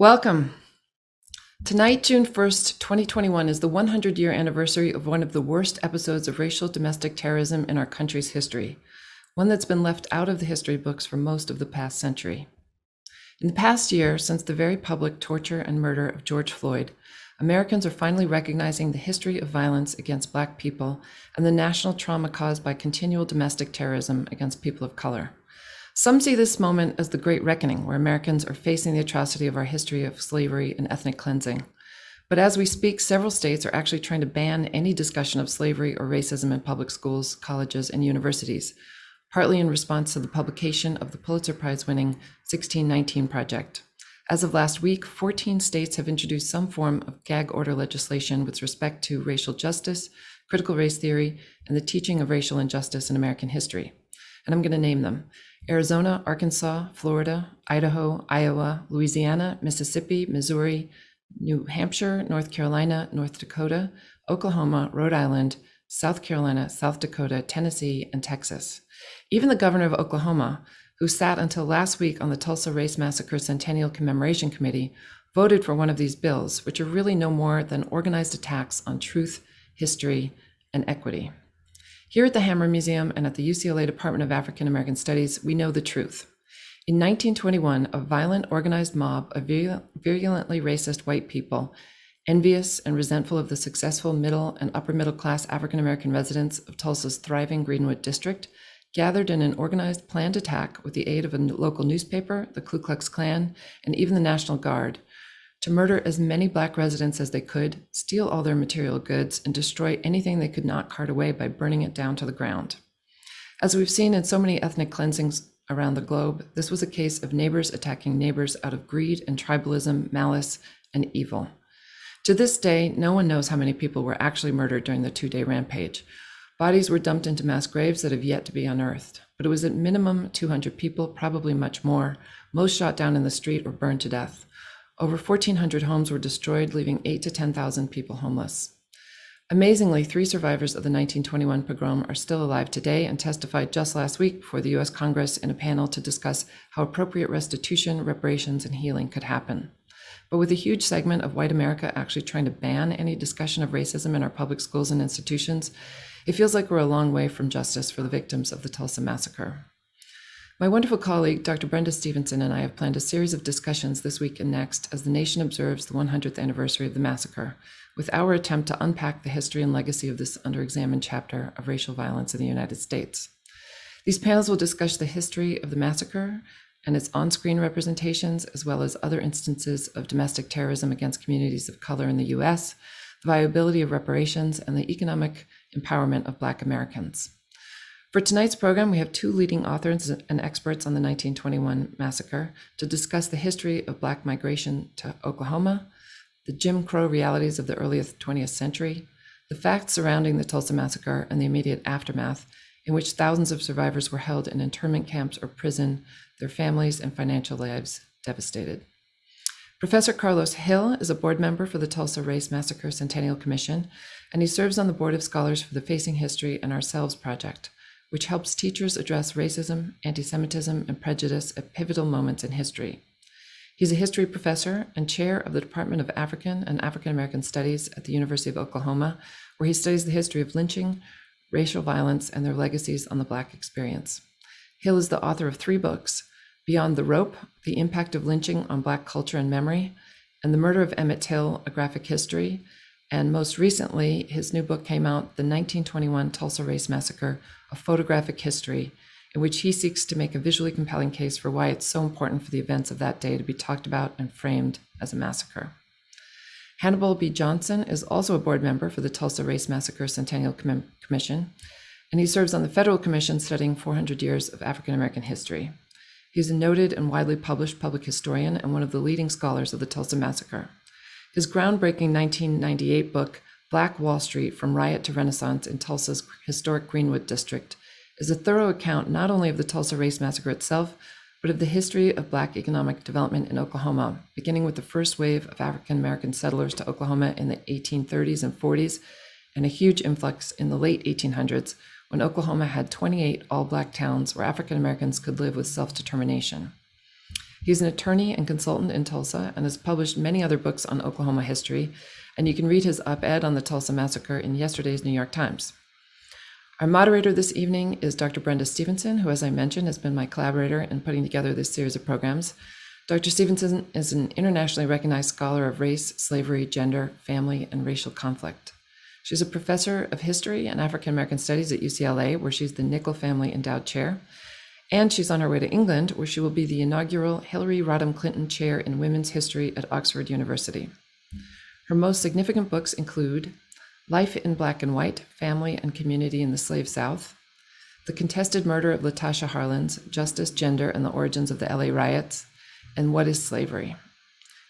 Welcome. Tonight, June 1st, 2021 is the 100-year anniversary of one of the worst episodes of racial domestic terrorism in our country's history, one that's been left out of the history books for most of the past century. In the past year, since the very public torture and murder of George Floyd, Americans are finally recognizing the history of violence against Black people and the national trauma caused by continual domestic terrorism against people of color. Some see this moment as the Great Reckoning, where Americans are facing the atrocity of our history of slavery and ethnic cleansing. But as we speak, several states are actually trying to ban any discussion of slavery or racism in public schools, colleges, and universities, partly in response to the publication of the Pulitzer Prize-winning 1619 Project. As of last week, 14 states have introduced some form of gag order legislation with respect to racial justice, critical race theory, and the teaching of racial injustice in American history. And I'm going to name them: Arizona, Arkansas, Florida, Idaho, Iowa, Louisiana, Mississippi, Missouri, New Hampshire, North Carolina, North Dakota, Oklahoma, Rhode Island, South Carolina, South Dakota, Tennessee, and Texas. Even the governor of Oklahoma, who sat until last week on the Tulsa Race Massacre Centennial Commemoration Committee, voted for one of these bills, which are really no more than organized attacks on truth, history, and equity. Here at the Hammer Museum and at the UCLA Department of African American Studies, we know the truth. In 1921, a violent, organized mob of virulently racist white people, envious and resentful of the successful middle and upper middle class African American residents of Tulsa's thriving Greenwood District, gathered in an organized, planned attack with the aid of a local newspaper, the Ku Klux Klan, and even the National Guard, to murder as many Black residents as they could, steal all their material goods, and destroy anything they could not cart away by burning it down to the ground. As we've seen in so many ethnic cleansings around the globe, this was a case of neighbors attacking neighbors out of greed and tribalism, malice, and evil. To this day, no one knows how many people were actually murdered during the two-day rampage. Bodies were dumped into mass graves that have yet to be unearthed, but it was at minimum 200 people, probably much more, most shot down in the street or burned to death. Over 1,400 homes were destroyed, leaving 8,000 to 10,000 people homeless. Amazingly, three survivors of the 1921 pogrom are still alive today and testified just last week before the U.S. Congress in a panel to discuss how appropriate restitution, reparations, and healing could happen. But with a huge segment of white America actually trying to ban any discussion of racism in our public schools and institutions, it feels like we're a long way from justice for the victims of the Tulsa Massacre. My wonderful colleague, Dr. Brenda Stevenson, and I have planned a series of discussions this week and next as the nation observes the 100th anniversary of the massacre, with our attempt to unpack the history and legacy of this underexamined chapter of racial violence in the United States. These panels will discuss the history of the massacre and its on-screen representations, as well as other instances of domestic terrorism against communities of color in the U.S., the viability of reparations, and the economic empowerment of Black Americans. For tonight's program, we have two leading authors and experts on the 1921 massacre to discuss the history of Black migration to Oklahoma, the Jim Crow realities of the early 20th century, the facts surrounding the Tulsa Massacre and the immediate aftermath, in which thousands of survivors were held in internment camps or prison, their families and financial lives devastated. Professor Karlos Hill is a board member for the Tulsa Race Massacre Centennial Commission, and he serves on the Board of Scholars for the Facing History and Ourselves Project, which helps teachers address racism, anti-Semitism, and prejudice at pivotal moments in history. He's a history professor and chair of the Department of African and African American Studies at the University of Oklahoma, where he studies the history of lynching, racial violence, and their legacies on the Black experience. Hill is the author of three books: Beyond the Rope, The Impact of Lynching on Black Culture and Memory, and The Murder of Emmett Till, A Graphic History, and most recently, his new book came out, The 1921 Tulsa Race Massacre: A Photographic History, in which he seeks to make a visually compelling case for why it's so important for the events of that day to be talked about and framed as a massacre. Hannibal B. Johnson is also a board member for the Tulsa Race Massacre Centennial Commission, and he serves on the Federal Commission studying 400 years of African American history. He's a noted and widely published public historian and one of the leading scholars of the Tulsa Massacre. His groundbreaking 1998 book, Black Wall Street: From Riot to Renaissance in Tulsa's Historic Greenwood District, is a thorough account not only of the Tulsa Race Massacre itself, but of the history of Black economic development in Oklahoma, beginning with the first wave of African American settlers to Oklahoma in the 1830s and 40s, and a huge influx in the late 1800s, when Oklahoma had 28 all-Black towns where African Americans could live with self-determination. He's an attorney and consultant in Tulsa and has published many other books on Oklahoma history, and you can read his op-ed on the Tulsa Massacre in yesterday's New York Times. Our moderator this evening is Dr. Brenda Stevenson, who, as I mentioned, has been my collaborator in putting together this series of programs. Dr. Stevenson is an internationally recognized scholar of race, slavery, gender, family, and racial conflict. She's a professor of history and African American studies at UCLA, where she's the Nichol Family Endowed Chair. And she's on her way to England, where she will be the inaugural Hillary Rodham Clinton Chair in Women's History at Oxford University. Her most significant books include Life in Black and White, Family and Community in the Slave South, The Contested Murder of Latasha Harlins, Justice, Gender, and the Origins of the LA Riots, and What is Slavery?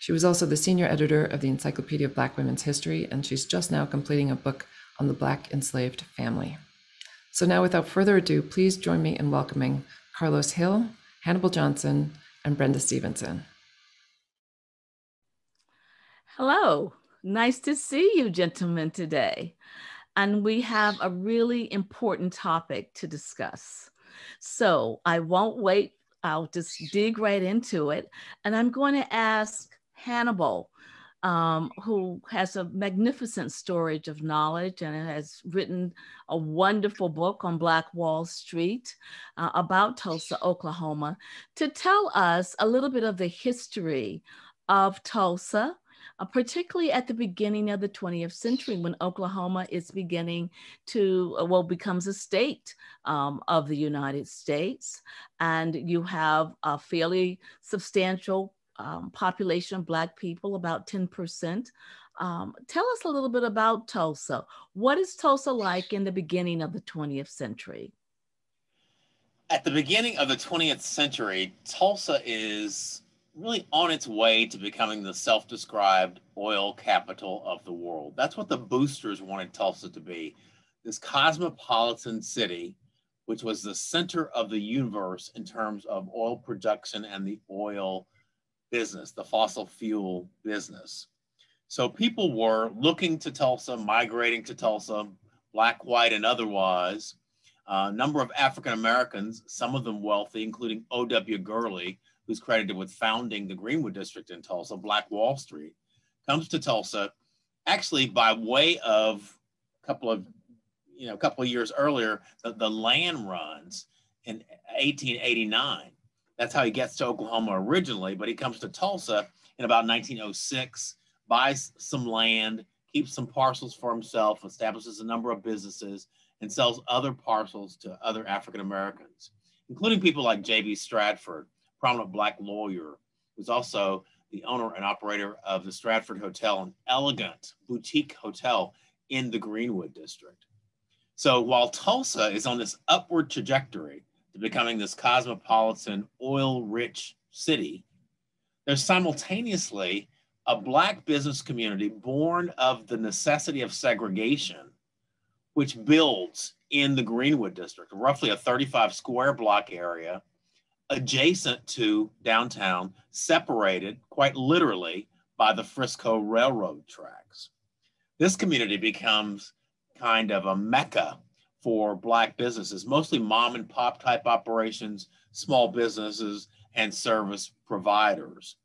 She was also the senior editor of the Encyclopedia of Black Women's History, and she's just now completing a book on the Black enslaved family. So now, without further ado, please join me in welcoming Karlos Hill, Hannibal Johnson, and Brenda Stevenson. Hello, nice to see you, gentlemen, today. And we have a really important topic to discuss. So I won't wait, I'll just dig right into it. And I'm going to ask Hannibal, who has a magnificent storage of knowledge and has written a wonderful book on Black Wall Street about Tulsa, Oklahoma, to tell us a little bit of the history of Tulsa, particularly at the beginning of the 20th century when Oklahoma is beginning to, well, becomes a state of the United States. And you have a fairly substantial population of Black people, about 10%. Tell us a little bit about Tulsa. What is Tulsa like in the beginning of the 20th century? At the beginning of the 20th century, Tulsa is really on its way to becoming the self-described oil capital of the world. That's what the boosters wanted Tulsa to be, this cosmopolitan city, which was the center of the universe in terms of oil production and the oil business, the fossil fuel business. So people were looking to Tulsa, migrating to Tulsa, Black, white, and otherwise. A number of African Americans, some of them wealthy, including O.W. Gurley, who's credited with founding the Greenwood District in Tulsa, Black Wall Street, comes to Tulsa actually by way of a couple of years earlier, the land runs in 1889. That's how he gets to Oklahoma originally, but he comes to Tulsa in about 1906, buys some land, keeps some parcels for himself, establishes a number of businesses, and sells other parcels to other African Americans, including people like J.B. Stratford, prominent Black lawyer, who's also the owner and operator of the Stratford Hotel, an elegant boutique hotel in the Greenwood District. So while Tulsa is on this upward trajectory, becoming this cosmopolitan, oil-rich city, there's simultaneously a Black business community born of the necessity of segregation, which builds in the Greenwood District, roughly a 35 square block area adjacent to downtown, separated quite literally by the Frisco Railroad tracks. This community becomes kind of a mecca for Black businesses, mostly mom and pop type operations, small businesses, and service providers.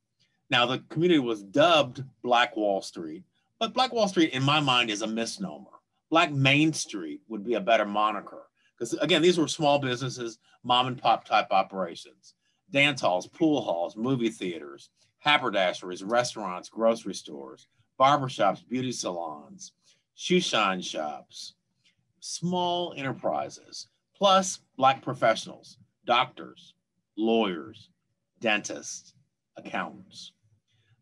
Now, the community was dubbed Black Wall Street, but Black Wall Street, in my mind, is a misnomer. Black Main Street would be a better moniker, because again, these were small businesses, mom and pop type operations, dance halls, pool halls, movie theaters, haberdasheries, restaurants, grocery stores, barbershops, beauty salons, shoe shine shops, small enterprises, plus Black professionals, doctors, lawyers, dentists, accountants.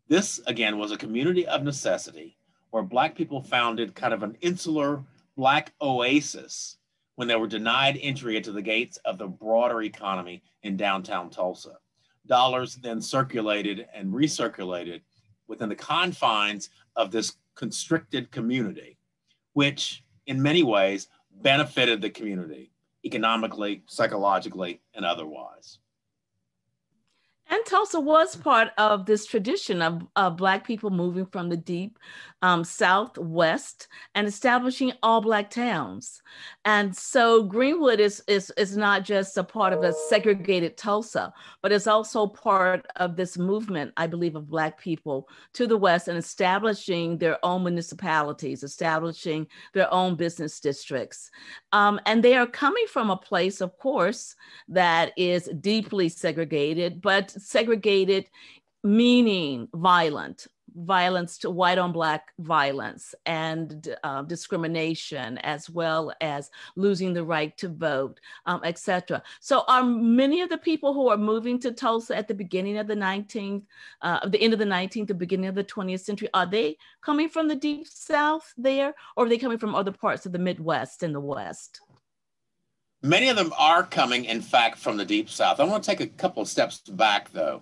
This, again, was a community of necessity where Black people founded kind of an insular Black oasis when they were denied entry into the gates of the broader economy in downtown Tulsa. Dollars then circulated and recirculated within the confines of this constricted community, which in many ways benefited the community economically, psychologically, and otherwise. And Tulsa was part of this tradition of Black people moving from the deep Southwest and establishing all Black towns. And so Greenwood is not just a part of a segregated Tulsa, but it's also part of this movement, I believe, of Black people to the West and establishing their own municipalities, establishing their own business districts. And they are coming from a place, of course, that is deeply segregated, but segregated meaning violent, violence to white on Black violence and discrimination, as well as losing the right to vote, etc. So are many of the people who are moving to Tulsa at the beginning of the 19th, the end of the 19th, the beginning of the 20th century, are they coming from the Deep South there, or are they coming from other parts of the Midwest and the West? Many of them are coming, in fact, from the Deep South. I want to take a couple of steps back, though.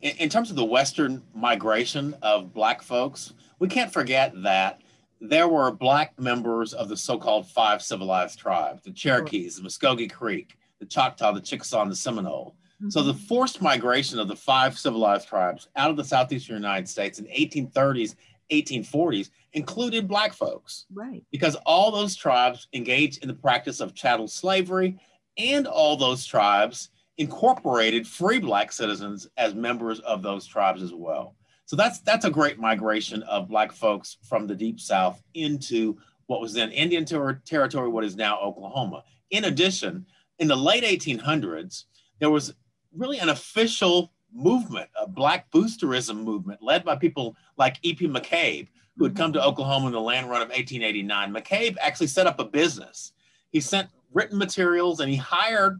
In terms of the Western migration of Black folks, we can't forget that there were Black members of the so-called five civilized tribes, the Cherokees, the Muscogee Creek, the Choctaw, the Chickasaw, and the Seminole. Mm-hmm. So the forced migration of the five civilized tribes out of the southeastern United States in the 1830s, 1840s included Black folks, right? Because all those tribes engaged in the practice of chattel slavery, and all those tribes incorporated free Black citizens as members of those tribes as well. So that's a great migration of Black folks from the Deep South into what was then Indian Territory, what is now Oklahoma. In addition, in the late 1800s, there was really an official movement, a Black boosterism movement led by people like E.P. McCabe, who had come to Oklahoma in the land run of 1889. McCabe actually set up a business. He sent written materials and he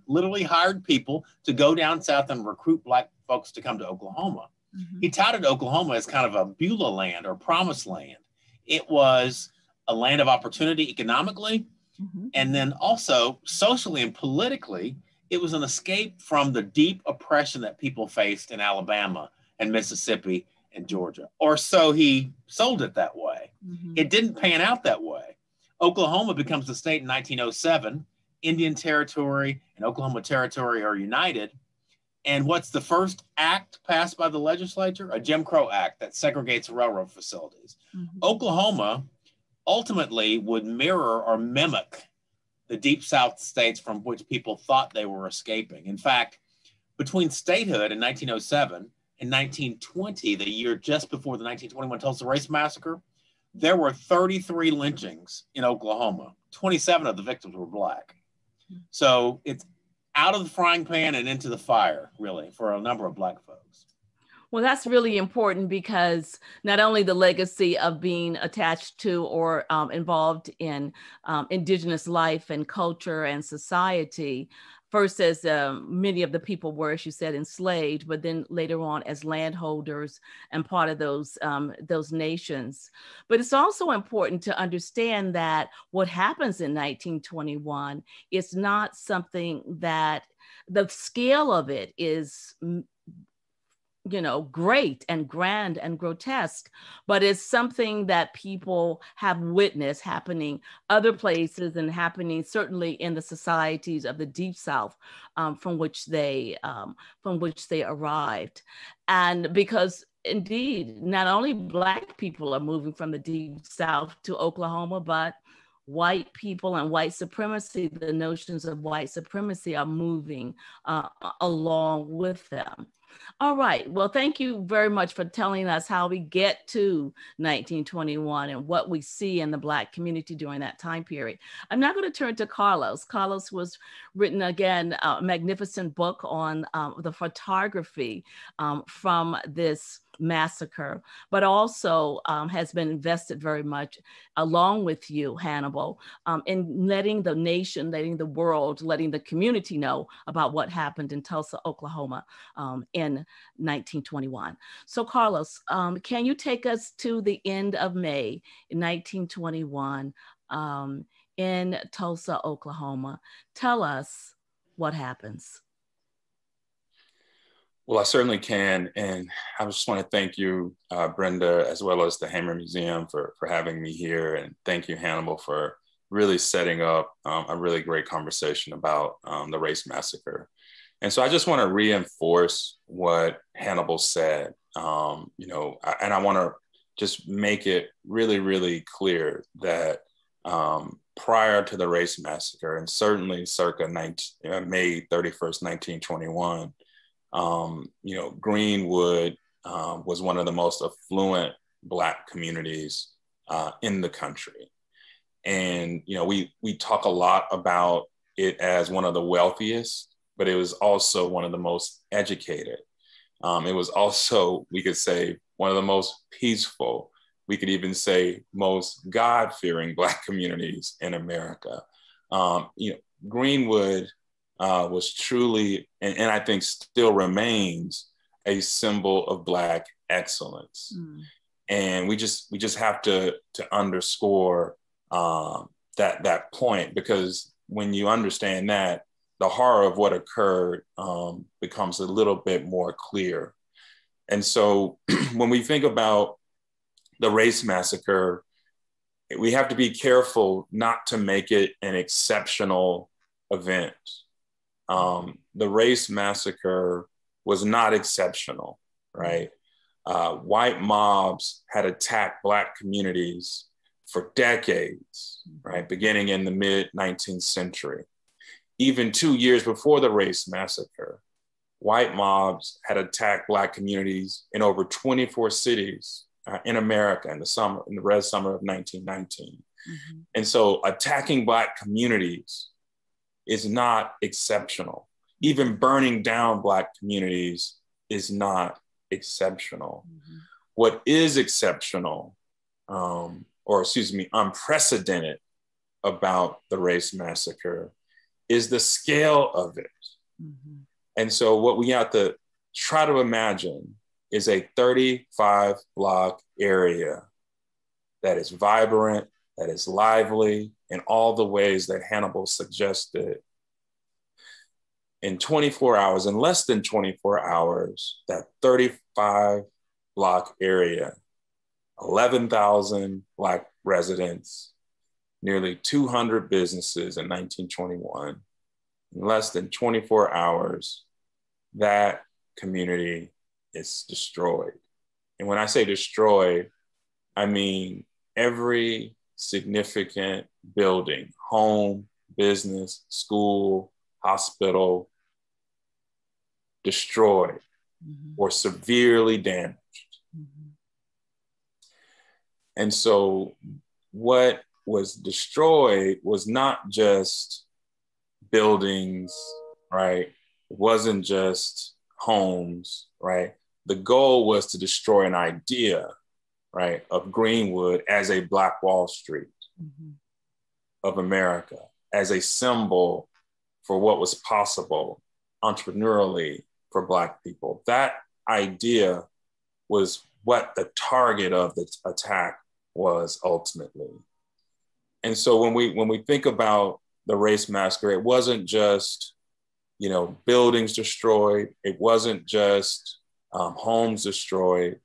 literally hired people to go down south and recruit Black folks to come to Oklahoma. Mm-hmm. He touted Oklahoma as kind of a Beulah land or promised land. It was a land of opportunity economically, mm-hmm. and then also socially and politically. It was an escape from the deep oppression that people faced in Alabama and Mississippi and Georgia, or so he sold it that way. Mm-hmm. It didn't pan out that way. Oklahoma becomes the state in 1907. Indian Territory and Oklahoma Territory are united. And what's the first act passed by the legislature? A Jim Crow Act that segregates railroad facilities. Mm-hmm. Oklahoma ultimately would mirror or mimic the Deep South states from which people thought they were escaping. In fact, between statehood in 1907 and 1920, the year just before the 1921 Tulsa Race Massacre, there were 33 lynchings in Oklahoma. 27 of the victims were Black. So it's out of the frying pan and into the fire, really, for a number of Black folks. Well, that's really important because not only the legacy of being attached to or involved in indigenous life and culture and society, first as many of the people were, as you said, enslaved, but then later on as landholders and part of those nations. But it's also important to understand that what happens in 1921 is not something that the scale of it is, you know, great and grand and grotesque, but it's something that people have witnessed happening other places and happening certainly in the societies of the Deep South from which they arrived. And because indeed, not only Black people are moving from the Deep South to Oklahoma, but white people and white supremacy, the notions of white supremacy are moving along with them. All right. Well, thank you very much for telling us how we get to 1921 and what we see in the Black community during that time period. I'm now going to turn to Karlos. Karlos was written, again, a magnificent book on the photography from this massacre, but also has been invested very much, along with you, Hannibal, in letting the nation, letting the world, letting the community know about what happened in Tulsa, Oklahoma in 1921. So Karlos, can you take us to the end of May in 1921 in Tulsa, Oklahoma? Tell us what happens. Well, I certainly can. And I just want to thank you, Brenda, as well as the Hammer Museum for having me here. And thank you, Hannibal, for really setting up a really great conversation about the race massacre. And so I just want to reinforce what Hannibal said, and I want to just make it really, really clear that prior to the race massacre, and certainly circa May 31st, 1921, Greenwood was one of the most affluent Black communities in the country. And, we talk a lot about it as one of the wealthiest, but it was also one of the most educated. It was also, we could say, one of the most peaceful, we could even say most God-fearing Black communities in America. Greenwood was truly, and I think still remains, a symbol of Black excellence. Mm. And we just have to underscore that point, because when you understand that, the horror of what occurred becomes a little bit more clear. And so when we think about the race massacre, we have to be careful not to make it an exceptional event. The race massacre was not exceptional, right? White mobs had attacked Black communities for decades, right? Beginning in the mid 19th century. Even 2 years before the race massacre, white mobs had attacked Black communities in over 24 cities in America in the red summer of 1919. Mm-hmm. And so attacking Black communities is not exceptional. Even burning down Black communities is not exceptional. Mm-hmm. What is exceptional, unprecedented about the race massacre is the scale of it. Mm-hmm. And so what we have to try to imagine is a 35-block area that is vibrant, that is lively in all the ways that Hannibal suggested. In less than 24 hours, that 35-block area, 11,000 Black residents, nearly 200 businesses in 1921, in less than 24 hours, that community is destroyed. And when I say destroyed, I mean every significant building, home, business, school, hospital, destroyed mm-hmm. or severely damaged. Mm-hmm. And so what was destroyed was not just buildings, right? It wasn't just homes, right? The goal was to destroy an idea, right, of Greenwood as a Black Wall Street mm-hmm. of America, as a symbol for what was possible entrepreneurially for Black people. That idea was what the target of the attack was ultimately. And so when we think about the race massacre, it wasn't just, buildings destroyed. It wasn't just homes destroyed.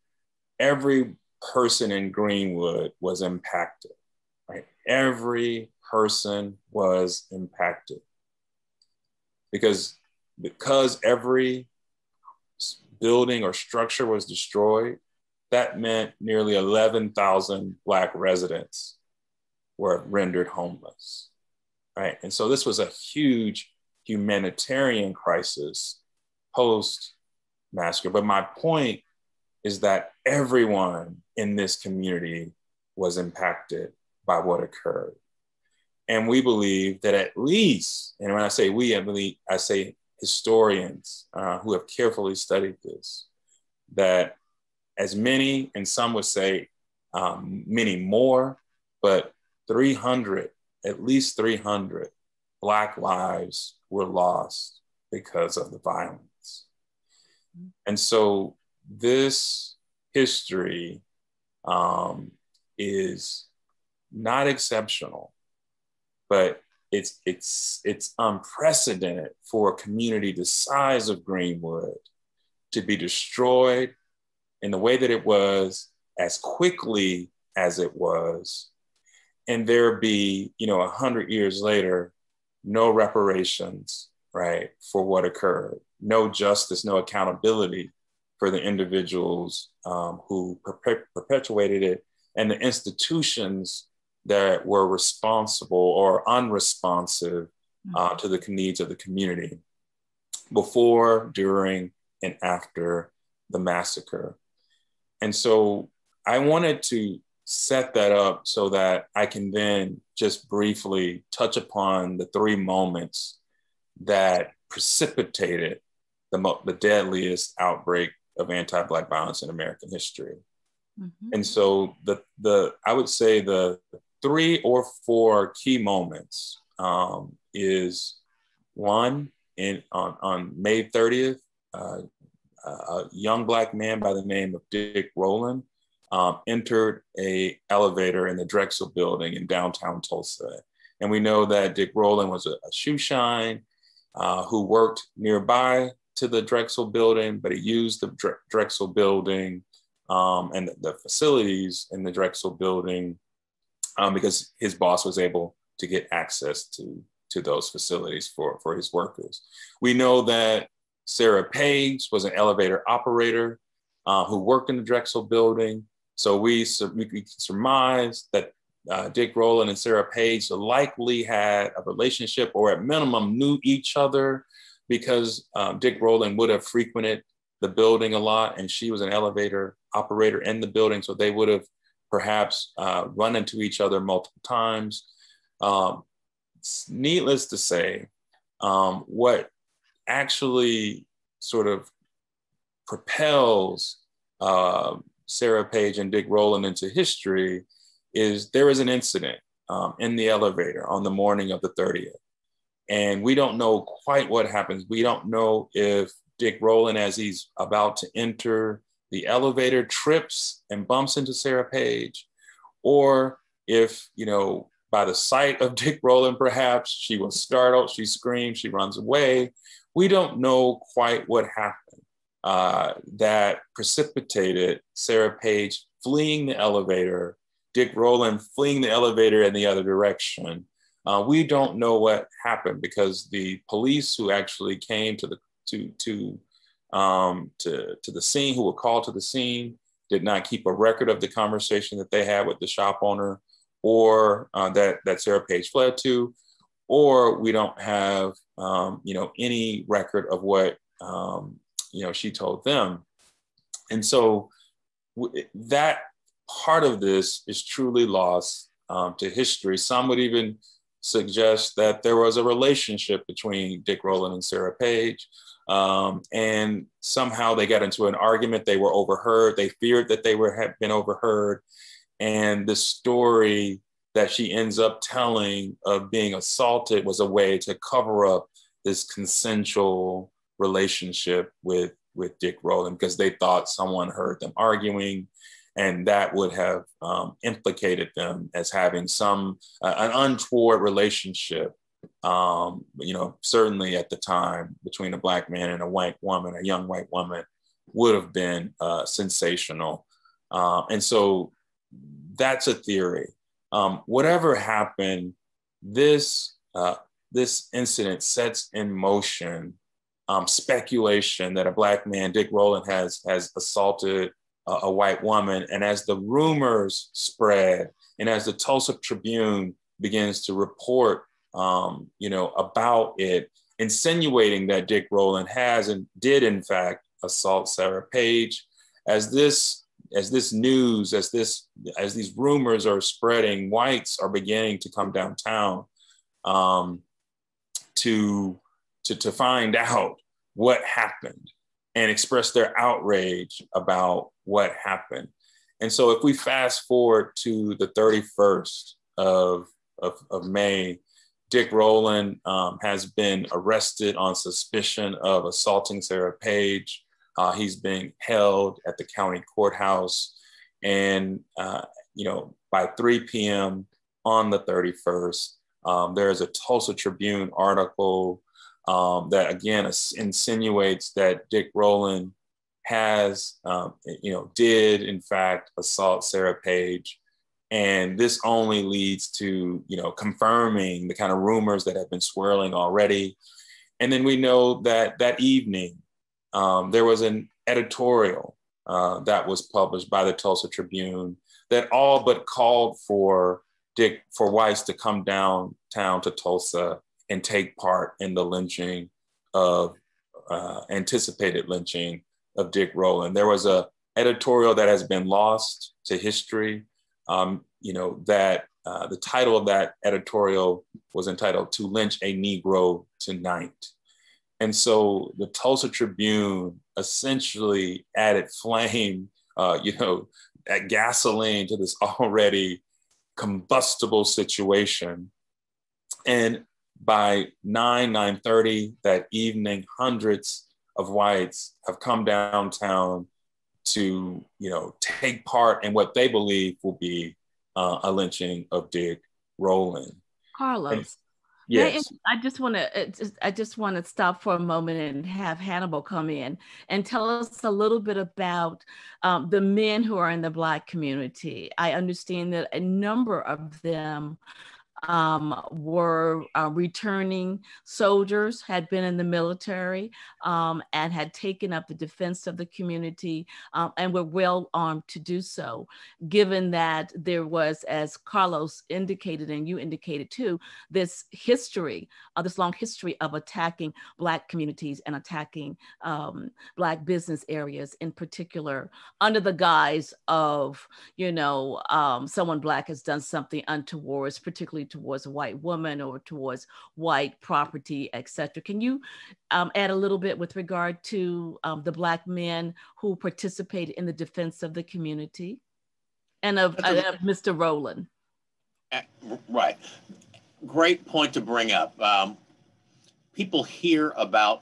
Every person in Greenwood was impacted, right? Every person was impacted because every building or structure was destroyed. That meant nearly 11,000 Black residents were rendered homeless, right? And so this was a huge humanitarian crisis post-massacre. But my point is that everyone in this community was impacted by what occurred. And we believe that at least, and when I say we, I say historians who have carefully studied this, that as many, and some would say many more, but 300, at least 300 Black lives were lost because of the violence. And so this history is not exceptional, but it's unprecedented for a community the size of Greenwood to be destroyed in the way that it was, as quickly as it was, and there be, 100 years later, no reparations, right, for what occurred. No justice, no accountability for the individuals who perpetuated it, and the institutions that were responsible or unresponsive to the needs of the community before, during, and after the massacre. And so I wanted to set that up so that I can then just briefly touch upon the three moments that precipitated the deadliest outbreak of anti-Black violence in American history. Mm-hmm. And so I would say the three or four key moments is one, on May 30th, a young Black man by the name of Dick Rowland entered an elevator in the Drexel building in downtown Tulsa. And we know that Dick Rowland was a shoe shine who worked nearby to the Drexel building, but he used the Drexel building and the facilities in the Drexel building because his boss was able to get access to those facilities for his workers. We know that Sarah Page was an elevator operator who worked in the Drexel building. So we surmise that Dick Rowland and Sarah Page likely had a relationship, or at minimum knew each other, because Dick Rowland would have frequented the building a lot, and she was an elevator operator in the building. So they would have perhaps run into each other multiple times. Needless to say, what actually sort of propels Sarah Page and Dick Rowland into history is there is an incident in the elevator on the morning of the 30th. And we don't know quite what happens. We don't know if Dick Rowland, as he's about to enter the elevator, trips and bumps into Sarah Page, or if, you know, by the sight of Dick Rowland, perhaps she was startled, she screams, she runs away. We don't know quite what happened that precipitated Sarah Page fleeing the elevator, Dick Rowland fleeing the elevator in the other direction. We don't know what happened, because the police who actually came to the scene, who were called to the scene, did not keep a record of the conversation that they had with the shop owner, or that Sarah Page fled to, or we don't have any record of what she told them. And so that part of this is truly lost to history. Some would even suggest that there was a relationship between Dick Rowland and Sarah Page, and somehow they got into an argument, they were overheard, they feared that they had been overheard, and the story that she ends up telling of being assaulted was a way to cover up this consensual relationship with Dick Rowland, because they thought someone heard them arguing, and that would have implicated them as having an untoward relationship, certainly at the time, between a Black man and a young white woman, would have been sensational. And so that's a theory. Whatever happened, this incident sets in motion speculation that a Black man, Dick Rowland, has assaulted a white woman. And as the rumors spread, and as the Tulsa Tribune begins to report about it, insinuating that Dick Rowland has and did in fact assault Sarah Page, as these rumors are spreading, whites are beginning to come downtown to find out what happened and express their outrage about what happened. And so if we fast forward to the 31st of May, Dick Rowland has been arrested on suspicion of assaulting Sarah Page. He's being held at the county courthouse. And, by 3 p.m. on the 31st, there is a Tulsa Tribune article that again insinuates that Dick Rowland did in fact assault Sarah Page. And this only leads to, confirming the kind of rumors that have been swirling already. And then we know that that evening, there was an editorial that was published by the Tulsa Tribune that all but called for Weiss to come downtown to Tulsa and take part in the lynching of, anticipated lynching of Dick Rowland. There was an editorial that has been lost to history. The title of that editorial was entitled "To Lynch a Negro Tonight." And so the Tulsa Tribune essentially added flame, gasoline to this already combustible situation. And by 9:30 that evening, hundreds of whites have come downtown to, take part in what they believe will be a lynching of Dick Rowland. Karlos. And, yes. I just want to stop for a moment and have Hannibal come in and tell us a little bit about the men who are in the Black community. I understand that a number of them were returning soldiers, had been in the military, and had taken up the defense of the community, and were well armed to do so, given that there was, as Karlos indicated and you indicated too, this history, this long history of attacking Black communities and attacking Black business areas in particular, under the guise of, someone Black has done something untoward, particularly towards a white woman or towards white property, et cetera. Can you add a little bit with regard to the Black men who participated in the defense of the community and of Mr. Rowland? Right. Great point to bring up. People hear about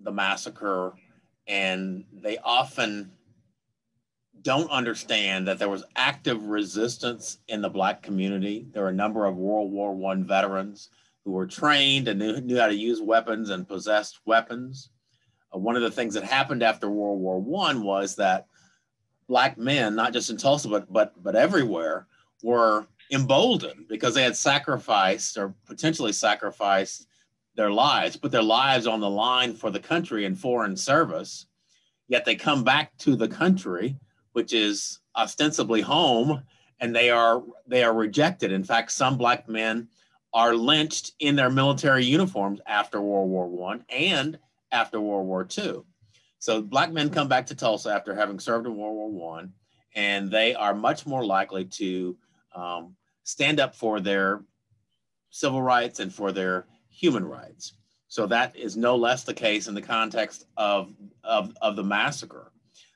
the massacre and they often don't understand that there was active resistance in the Black community. There were a number of World War I veterans who were trained and knew how to use weapons and possessed weapons. One of the things that happened after World War I was that Black men, not just in Tulsa, but everywhere, were emboldened because they had sacrificed or potentially sacrificed their lives, put their lives on the line for the country in foreign service, yet they come back to the country, which is ostensibly home, and they are rejected. In fact, some Black men are lynched in their military uniforms after World War I and after World War II. So Black men come back to Tulsa after having served in World War I, and they are much more likely to stand up for their civil rights and for their human rights. So that is no less the case in the context of the massacre.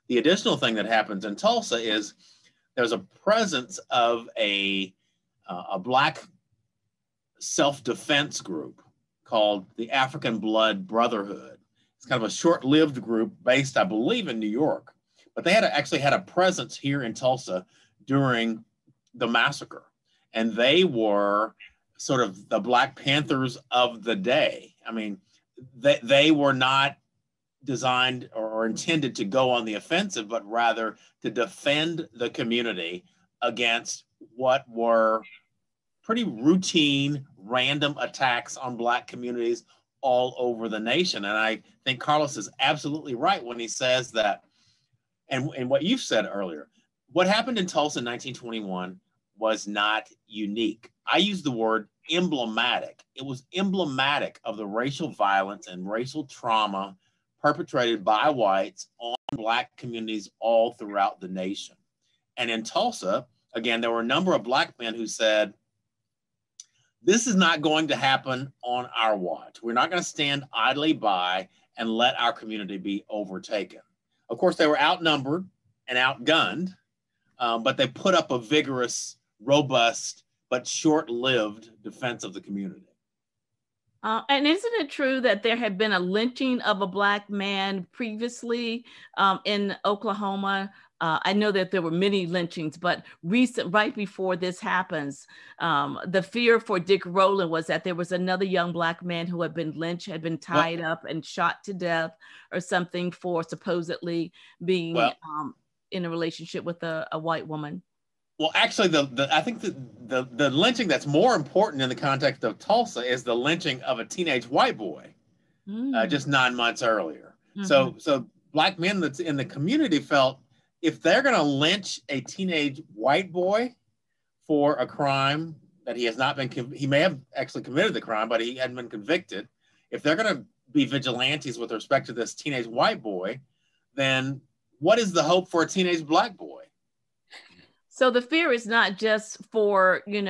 The additional thing that happens in Tulsa is there's a presence of a Black self-defense group called the African Blood Brotherhood. It's kind of a short-lived group based, I believe, in New York, but they actually had a presence here in Tulsa during the massacre. And they were sort of the Black Panthers of the day. I mean, they were not designed or intended to go on the offensive, but rather to defend the community against what were pretty routine, random attacks on Black communities all over the nation. And I think Karlos is absolutely right when he says that, and what you've said earlier, what happened in Tulsa in 1921 was not unique. I use the word emblematic. It was emblematic of the racial violence and racial trauma perpetrated by whites on Black communities all throughout the nation. And in Tulsa, again, there were a number of Black men who said, this is not going to happen on our watch. We're not going to stand idly by and let our community be overtaken. Of course, they were outnumbered and outgunned, but they put up a vigorous, robust, but short-lived defense of the community. And isn't it true that there had been a lynching of a Black man previously in Oklahoma? I know that there were many lynchings, but right before this happens, the fear for Dick Rowland was that there was another young Black man who had been lynched, had been tied up and shot to death or something for supposedly being in a relationship with a white woman. Well, actually, I think the lynching that's more important in the context of Tulsa is the lynching of a teenage white boy just 9 months earlier. Mm-hmm. So Black men that's in the community felt if they're going to lynch a teenage white boy for a crime that he has not been, he may have actually committed the crime, but he hadn't been convicted. If they're going to be vigilantes with respect to this teenage white boy, then what is the hope for a teenage Black boy? So the fear is not just for, being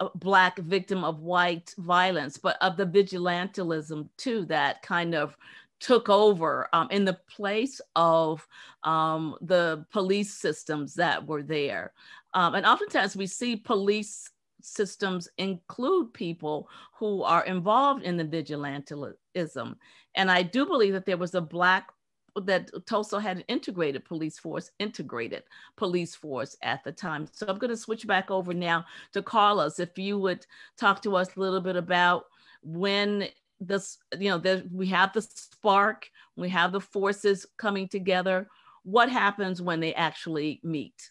a Black victim of white violence, but of the vigilantism too, that kind of took over in the place of the police systems that were there. And oftentimes we see police systems include people who are involved in the vigilantism. And I do believe that there was a Black, that Tulsa had an integrated police force at the time. So I'm going to switch back over now to Karlos. If you would talk to us a little bit about when this, we have the spark, we have the forces coming together. What happens when they actually meet?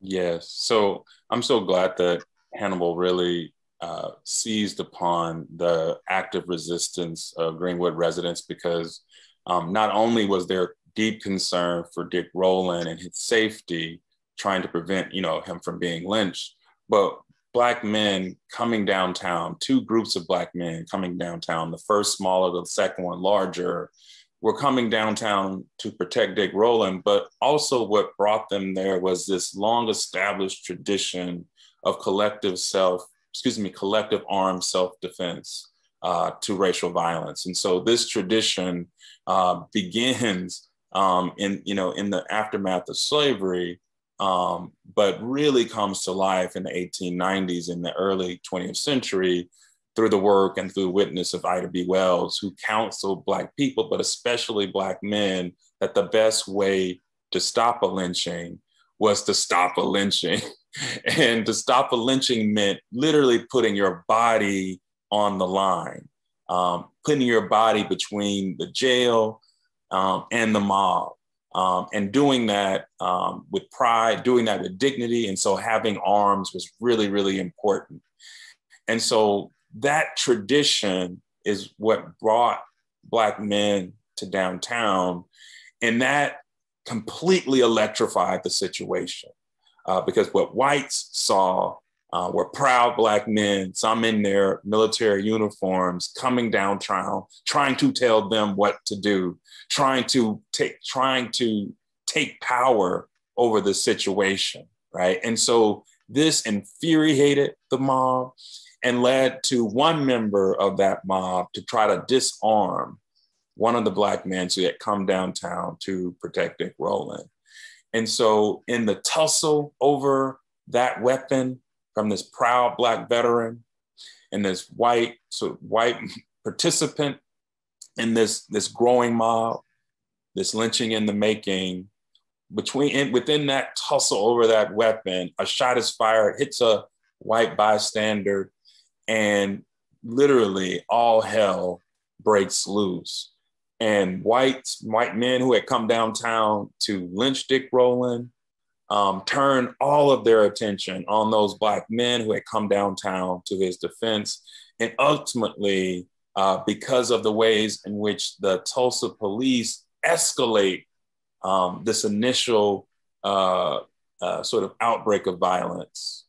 Yes. So I'm so glad that Hannibal really seized upon the active resistance of Greenwood residents, because not only was there deep concern for Dick Rowland and his safety, trying to prevent him from being lynched, but Black men coming downtown, two groups of Black men coming downtown, the first smaller, the second one larger, were coming downtown to protect Dick Rowland, but also what brought them there was this long established tradition of collective armed self-defense to racial violence. And so this tradition begins in the aftermath of slavery, but really comes to life in the 1890s, in the early 20th century, through the work and through witness of Ida B. Wells, who counseled Black people, but especially Black men, that the best way to stop a lynching was to stop a lynching. And to stop a lynching meant literally putting your body on the line, putting your body between the jail and the mob, and doing that with pride, doing that with dignity. And so having arms was really, really important. And so that tradition is what brought Black men to downtown, and that completely electrified the situation, because what whites saw were proud Black men, some in their military uniforms, coming downtown, trying to tell them what to do, trying to take power over the situation, right? And so this infuriated the mob and led to one member of that mob to try to disarm one of the Black men who had come downtown to protect Dick Rowland. And so in the tussle over that weapon from this proud Black veteran and this white participant in this growing mob, this lynching in the making, within that tussle over that weapon, a shot is fired, hits a white bystander, and literally all hell breaks loose. And white men who had come downtown to lynch Dick Rowland turned all of their attention on those Black men who had come downtown to his defense. And ultimately, because of the ways in which the Tulsa police escalate this initial sort of outbreak of violence,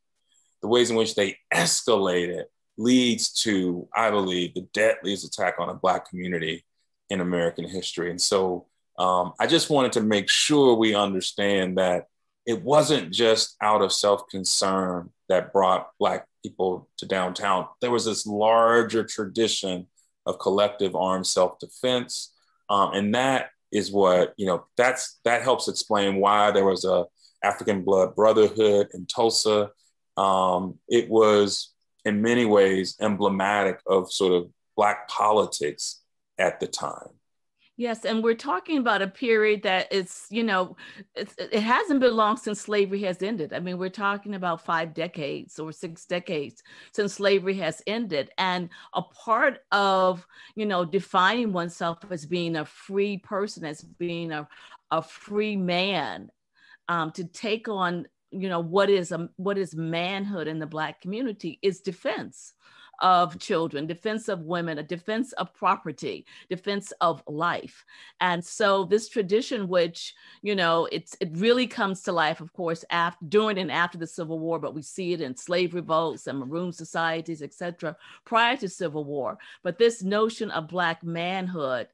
the ways in which they escalate it, leads to, I believe, the deadliest attack on a Black community in American history. And so I just wanted to make sure we understand that it wasn't just out of self-concern that brought Black people to downtown. There was this larger tradition of collective armed self-defense. And that is what, that helps explain why there was a African Blood Brotherhood in Tulsa. It was, in many ways, emblematic of sort of Black politics at the time. Yes, and we're talking about a period that it's, it hasn't been long since slavery has ended. I mean, we're talking about 5 decades or 6 decades since slavery has ended. And a part of, defining oneself as being a free person, as being a free man, to take on what is manhood in the Black community is defense of children, defense of women, a defense of property, defense of life. And so this tradition, which, you know, it really comes to life, of course, during and after the Civil War, but we see it in slave revolts and maroon societies, et cetera, prior to Civil War. But this notion of Black manhood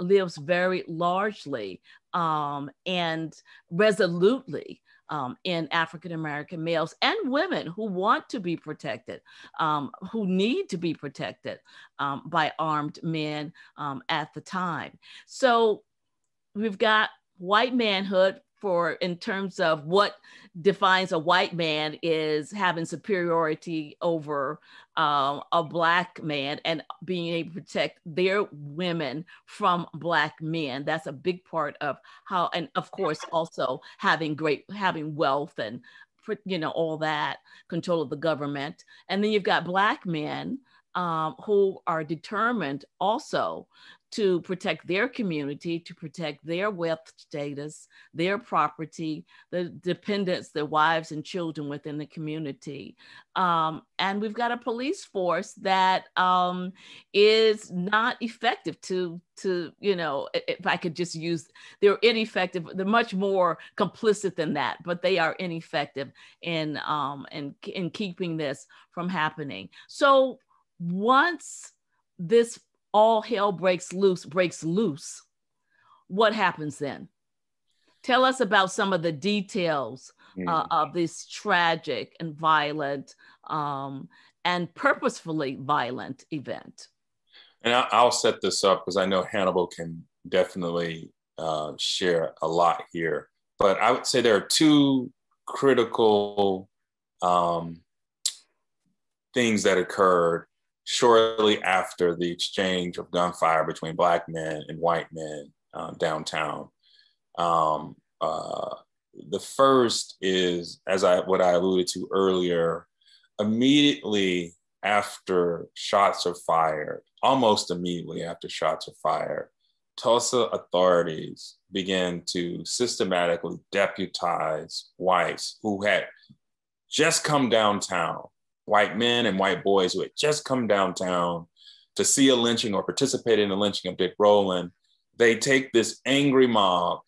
lives very largely and resolutely in African-American males and women who want to be protected, who need to be protected by armed men at the time. So we've got white manhood in terms of what defines a white man is having superiority over a Black man and being able to protect their women from Black men. That's a big part of how, and of course also having wealth and, you know, all that, control of the government. And then you've got Black men who are determined also to protect their community, to protect their wealth status, their property, the dependents, their wives and children within the community. And we've got a police force that is not effective to, you know, if I could just use, they're ineffective, they're much more complicit than that, but they are ineffective in keeping this from happening. So once this all hell breaks loose, what happens then? Tell us about some of the details of this tragic and violent and purposefully violent event. And I'll set this up because I know Hannibal can definitely share a lot here, but I would say there are two critical things that occurred shortly after the exchange of gunfire between Black men and white men downtown. The first is, what I alluded to earlier, immediately after shots are fired, almost immediately after shots are fired, Tulsa authorities began to systematically deputize whites who had just come downtown, white men and white boys who had just come downtown to see a lynching or participate in the lynching of Dick Rowland. They take this angry mob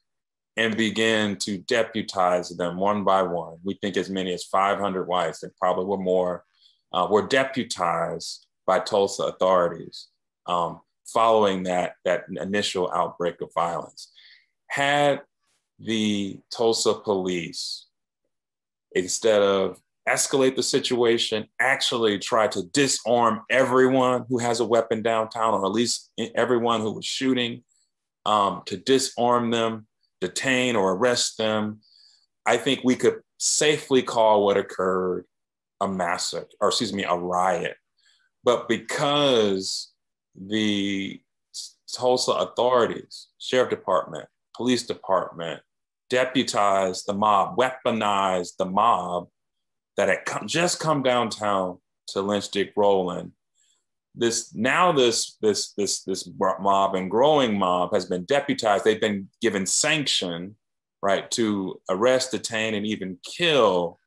and begin to deputize them one by one. We think as many as 500 whites, that probably were more, were deputized by Tulsa authorities following that initial outbreak of violence. Had the Tulsa police, instead of escalate the situation, actually try to disarm everyone who has a weapon downtown, or at least everyone who was shooting, to disarm them, detain or arrest them, I think we could safely call what occurred a massacre, or excuse me, a riot. But because the Tulsa authorities, sheriff department, police department, deputized the mob, weaponized the mob, that had just come downtown to lynch Dick Rowland. This mob and growing mob has been deputized. They've been given sanction, right, to arrest, detain, and even kill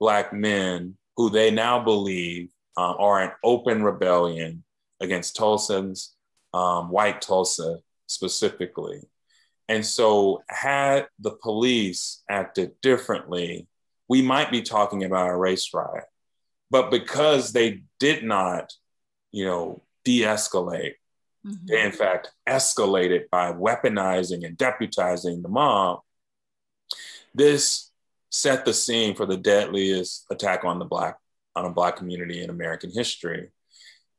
Black men who they now believe are an open rebellion against Tulsans, white Tulsa specifically. And so had the police acted differently, we might be talking about a race riot. But because they did not, you know, de-escalate, they in fact escalated by weaponizing and deputizing the mob, this set the scene for the deadliest attack on a Black community in American history.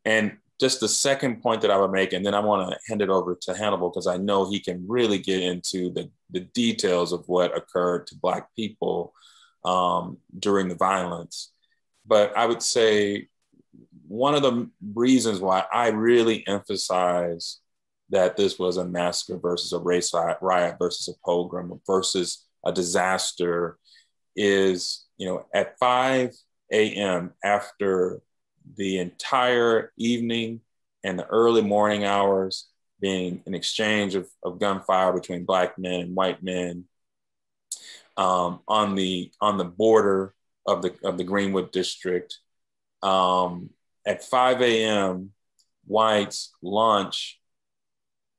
And just the second point that I would make, and then I want to hand it over to Hannibal because I know he can really get into the details of what occurred to Black people during the violence. But I would say one of the reasons why I really emphasize that this was a massacre versus a race riot versus a pogrom versus a disaster is, you know, at 5 a.m. after the entire evening and the early morning hours being an exchange of gunfire between Black men and white men, on the border of the Greenwood District, at 5 a.m., whites launch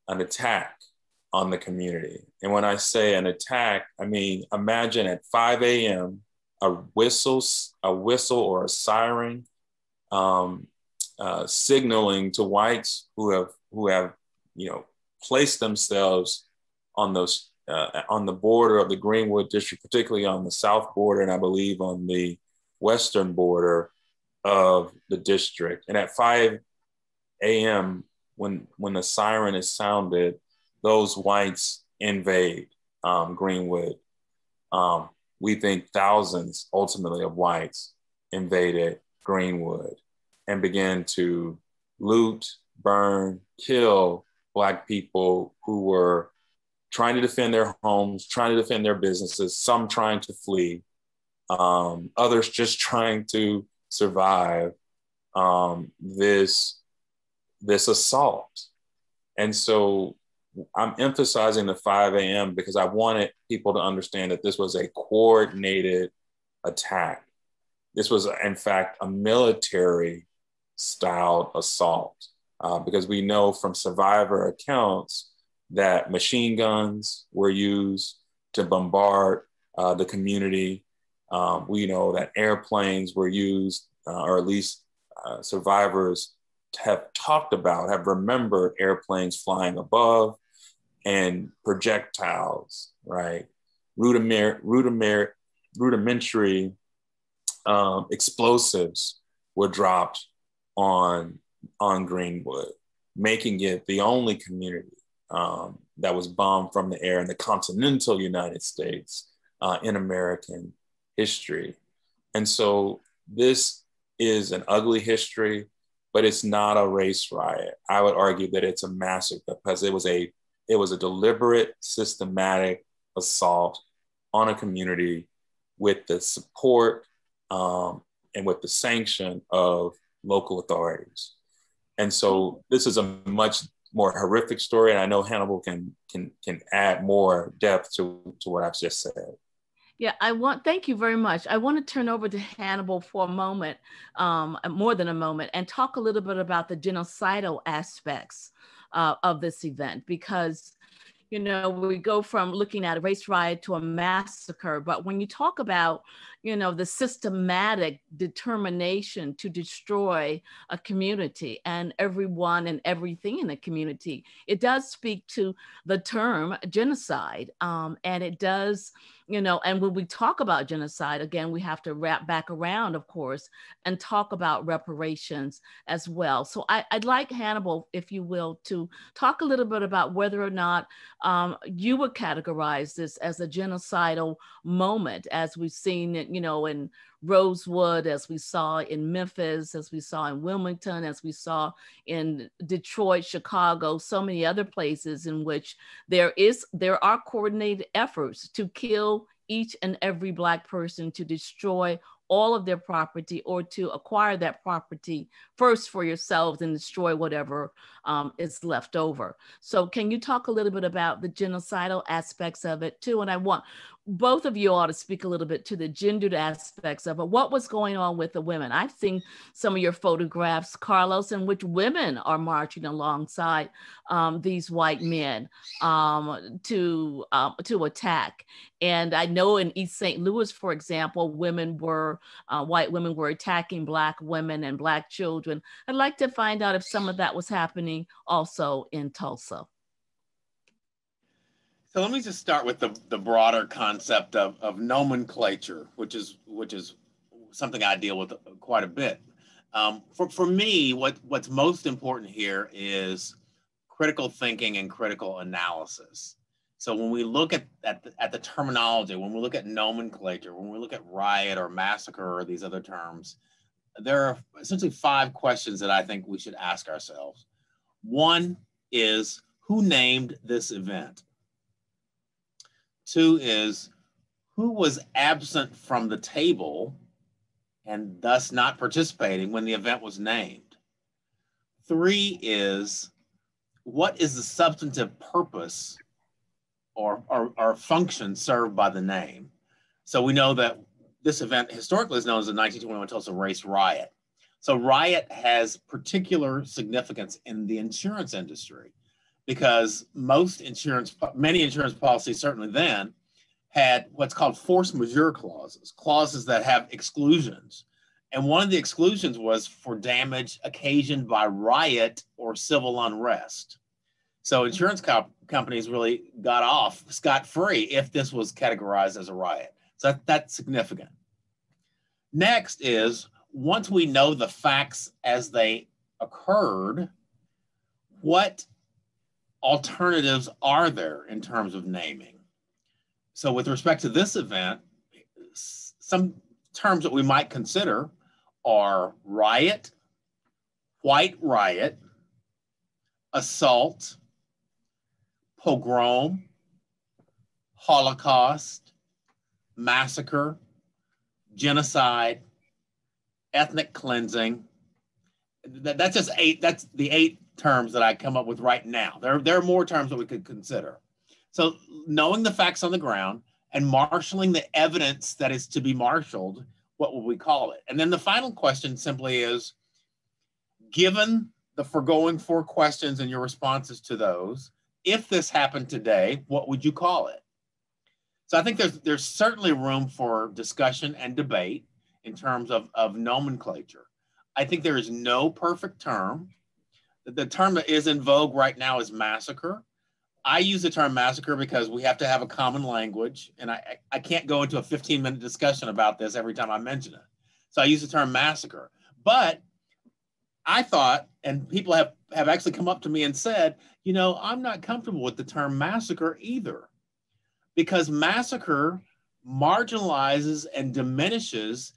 an attack on the community. And when I say an attack, I mean, imagine at 5 a.m., a whistle or a siren signaling to whites who have placed themselves on those on the border of the Greenwood District, particularly on the south border, and I believe on the western border of the district. And at 5 a.m., when the siren is sounded, those whites invade Greenwood. We think thousands, ultimately, of whites invaded Greenwood and began to loot, burn, kill Black people who were trying to defend their homes, trying to defend their businesses, some trying to flee, others just trying to survive this assault. And so I'm emphasizing the 5 a.m. because I wanted people to understand that this was a coordinated attack. This was, in fact, a military-style assault because we know from survivor accounts that machine guns were used to bombard the community. We know that airplanes were used, or at least survivors have talked about, have remembered airplanes flying above, and projectiles, right? Rudimentary explosives were dropped on Greenwood, making it the only community that was bombed from the air in the continental United States in American history. And so this is an ugly history, but it's not a race riot. I would argue that it's a massacre because it was a deliberate, systematic assault on a community with the support and with the sanction of local authorities. And so this is a much more horrific story. And I know Hannibal can add more depth to what I've just said. Yeah, thank you very much. I want to turn over to Hannibal for a moment, more than a moment, and talk a little bit about the genocidal aspects of this event, because we go from looking at a race riot to a massacre. But when you talk about, the systematic determination to destroy a community and everyone and everything in the community, it does speak to the term genocide. And it does, and when we talk about genocide, again, we have to wrap back around, of course, and talk about reparations as well. So I'd like Hannibal, if you will, to talk a little bit about whether or not you would categorize this as a genocidal moment, as we've seen it, in Rosewood, as we saw in Memphis, as we saw in Wilmington, as we saw in Detroit, Chicago, so many other places in which there are coordinated efforts to kill each and every Black person, to destroy all of their property or to acquire that property first for yourselves and destroy whatever is left over. So can you talk a little bit about the genocidal aspects of it too? And I want both of you all to speak a little bit to the gendered aspects of it. What was going on with the women? I've seen some of your photographs, Karlos, in which women are marching alongside these white men to attack. And I know in East St. Louis, for example, white women were attacking Black women and Black children. I'd like to find out if some of that was happening also in Tulsa. So let me just start with the broader concept of nomenclature, which is something I deal with quite a bit. For me, what's most important here is critical thinking and critical analysis. So when we look at the terminology, when we look at nomenclature, when we look at riot or massacre or these other terms, there are essentially 5 questions that I think we should ask ourselves. One is, who named this event? 2 is, who was absent from the table and thus not participating when the event was named? 3 is, what is the substantive purpose or function served by the name? So we know that this event historically is known as the 1921 Tulsa Race Riot. So riot has particular significance in the insurance industry because many insurance policies, certainly then, had what's called force majeure clauses, clauses that have exclusions. And one of the exclusions was for damage occasioned by riot or civil unrest. So insurance companies really got off scot-free if this was categorized as a riot. So that's significant. Next is, once we know the facts as they occurred, what alternatives are there in terms of naming? So with respect to this event, some terms that we might consider are riot, white riot, assault, pogrom, Holocaust, massacre, genocide, ethnic cleansing. That's just eight. That's the eight terms that I come up with right now. There are more terms that we could consider. So knowing the facts on the ground and marshaling the evidence that is to be marshaled, what would we call it? And then the final question simply is, given the foregoing four questions and your responses to those, if this happened today, what would you call it? So I think there's certainly room for discussion and debate in terms of nomenclature. I think there is no perfect term. The term that is in vogue right now is massacre. I use the term massacre because we have to have a common language, and I can't go into a 15-minute discussion about this every time I mention it. So I use the term massacre. But I thought, and people have actually come up to me and said, you know, I'm not comfortable with the term massacre either, because massacre marginalizes and diminishes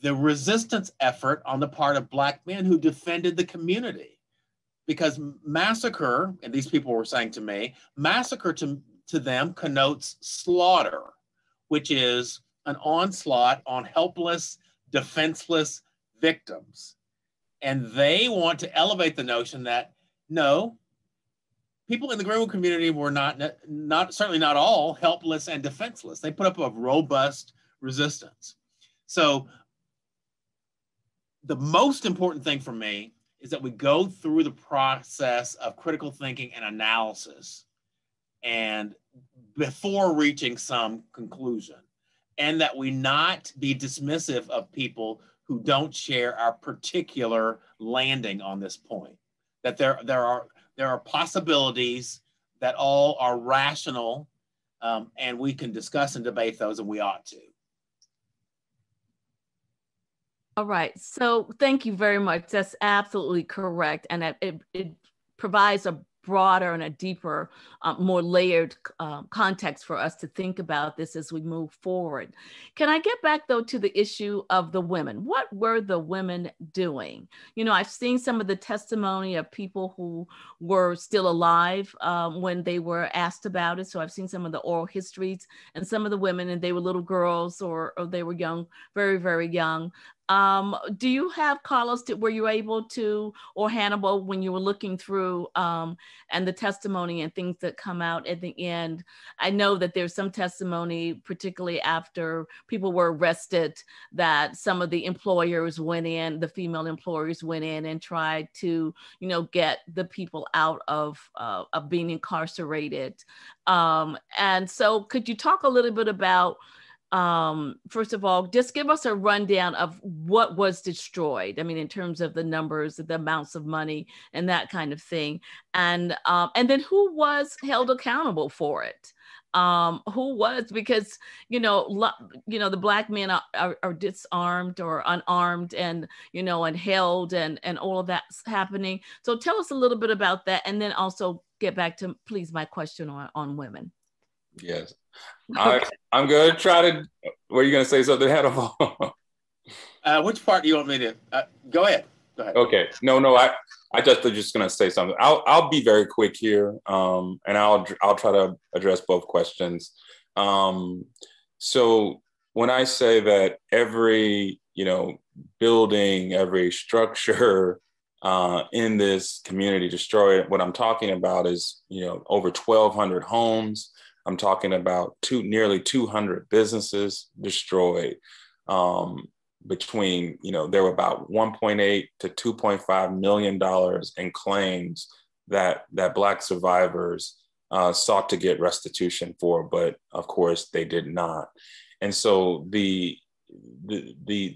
the resistance effort on the part of Black men who defended the community. Because massacre, and these people were saying to me, massacre to them connotes slaughter, which is an onslaught on helpless, defenseless victims. And they want to elevate the notion that, no, people in the Greenwood community were not certainly not all helpless and defenseless. They put up a robust resistance. So the most important thing for me is that we go through the process of critical thinking and analysis and before reaching some conclusion, and that we not be dismissive of people who don't share our particular landing on this point, that there are possibilities that all are rational, and we can discuss and debate those, and we ought to. All right, so thank you very much. That's absolutely correct. And it provides a broader and a deeper, more layered context for us to think about this as we move forward. Can I get back though to the issue of the women? What were the women doing? You know, I've seen some of the testimony of people who were still alive when they were asked about it. So I've seen some of the oral histories and some of the women, and they were little girls or they were young, very, very young. Do you have, Karlos, were you able to, or Hannibal, when you were looking through and the testimony and things that come out at the end? I know that there's some testimony, particularly after people were arrested, that some of the employers went in, the female employers went in and tried to, you know, get the people out of being incarcerated. And so could you talk a little bit about, first of all, just give us a rundown of what was destroyed. I mean, in terms of the numbers, the amounts of money and that kind of thing. And then who was held accountable for it? Because, you know, the Black men are disarmed or unarmed and, you know, and held and all of that's happening. So tell us a little bit about that. And then also get back to, please, my question on women. Yes. Okay. I'm going to try to, were you going to say something, Hannibal? Which part do you want me to, go ahead. Go ahead. Okay. No, I'm just going to say something. I'll be very quick here, and I'll try to address both questions. So when I say that every, you know, building, every structure in this community destroyed, what I'm talking about is, you know, over 1,200 homes. I'm talking about nearly 200 businesses destroyed. between, you know, there were about $1.8 to $2.5 million in claims that Black survivors sought to get restitution for, but of course they did not. And so the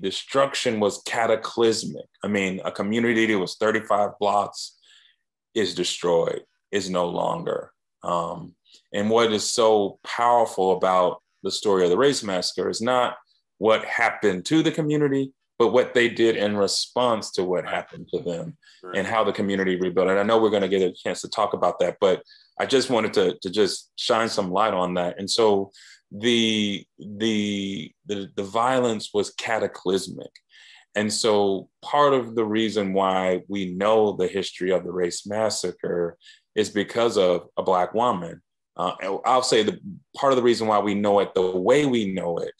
destruction was cataclysmic. I mean, a community that was 35 blocks is destroyed, is no longer. And what is so powerful about the story of the race massacre is not what happened to the community, but what they did in response to what happened to them, and how the community rebuilt. And I know we're going to get a chance to talk about that, but I just wanted to just shine some light on that. And so the violence was cataclysmic. And so part of the reason why we know the history of the race massacre is because of a Black woman. I'll say the part of the reason why we know it the way we know it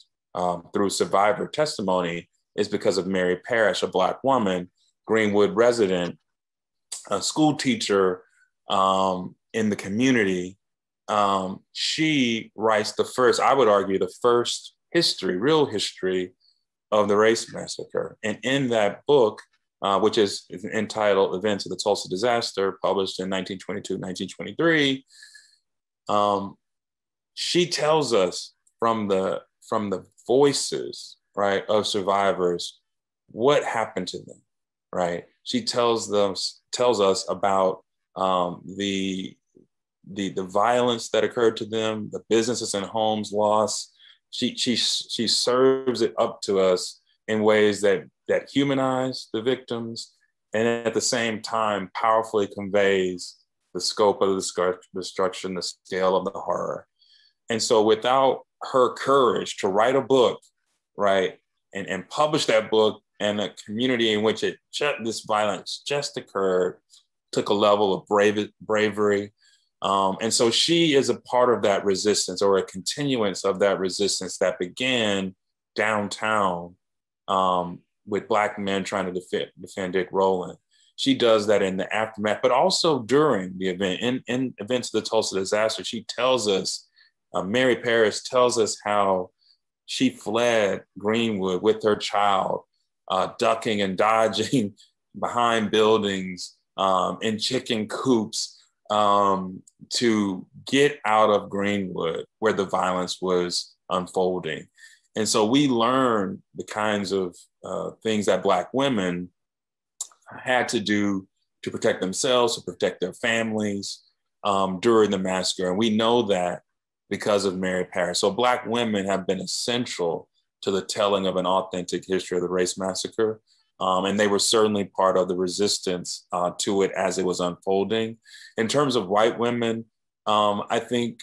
through survivor testimony is because of Mary Parrish, a Black woman, Greenwood resident, a school teacher in the community. She writes the first, I would argue, the first history, real history of the race massacre. And in that book, which is entitled Events of the Tulsa Disaster, published in 1922, 1923, she tells us from the voices, right, of survivors, what happened to them, right? She tells us about the violence that occurred to them, the businesses and homes lost. She serves it up to us in ways that humanize the victims, and at the same time powerfully conveys the scope of the destruction, the scale of the horror. And so without her courage to write a book, right, and publish that book, and the community in which this violence just occurred took a level of bravery. And so she is a part of that resistance, or a continuance of that resistance that began downtown with Black men trying to defend Dick Rowland. She does that in the aftermath, but also during the event, in Events of the Tulsa Disaster, she tells us, Mary Parrish tells us how she fled Greenwood with her child, ducking and dodging behind buildings in chicken coops, to get out of Greenwood where the violence was unfolding. And so we learned the kinds of things that Black women had to do to protect themselves, to protect their families during the massacre. And we know that because of Mary Parrish. So Black women have been essential to the telling of an authentic history of the race massacre. And they were certainly part of the resistance to it as it was unfolding. In terms of white women, I think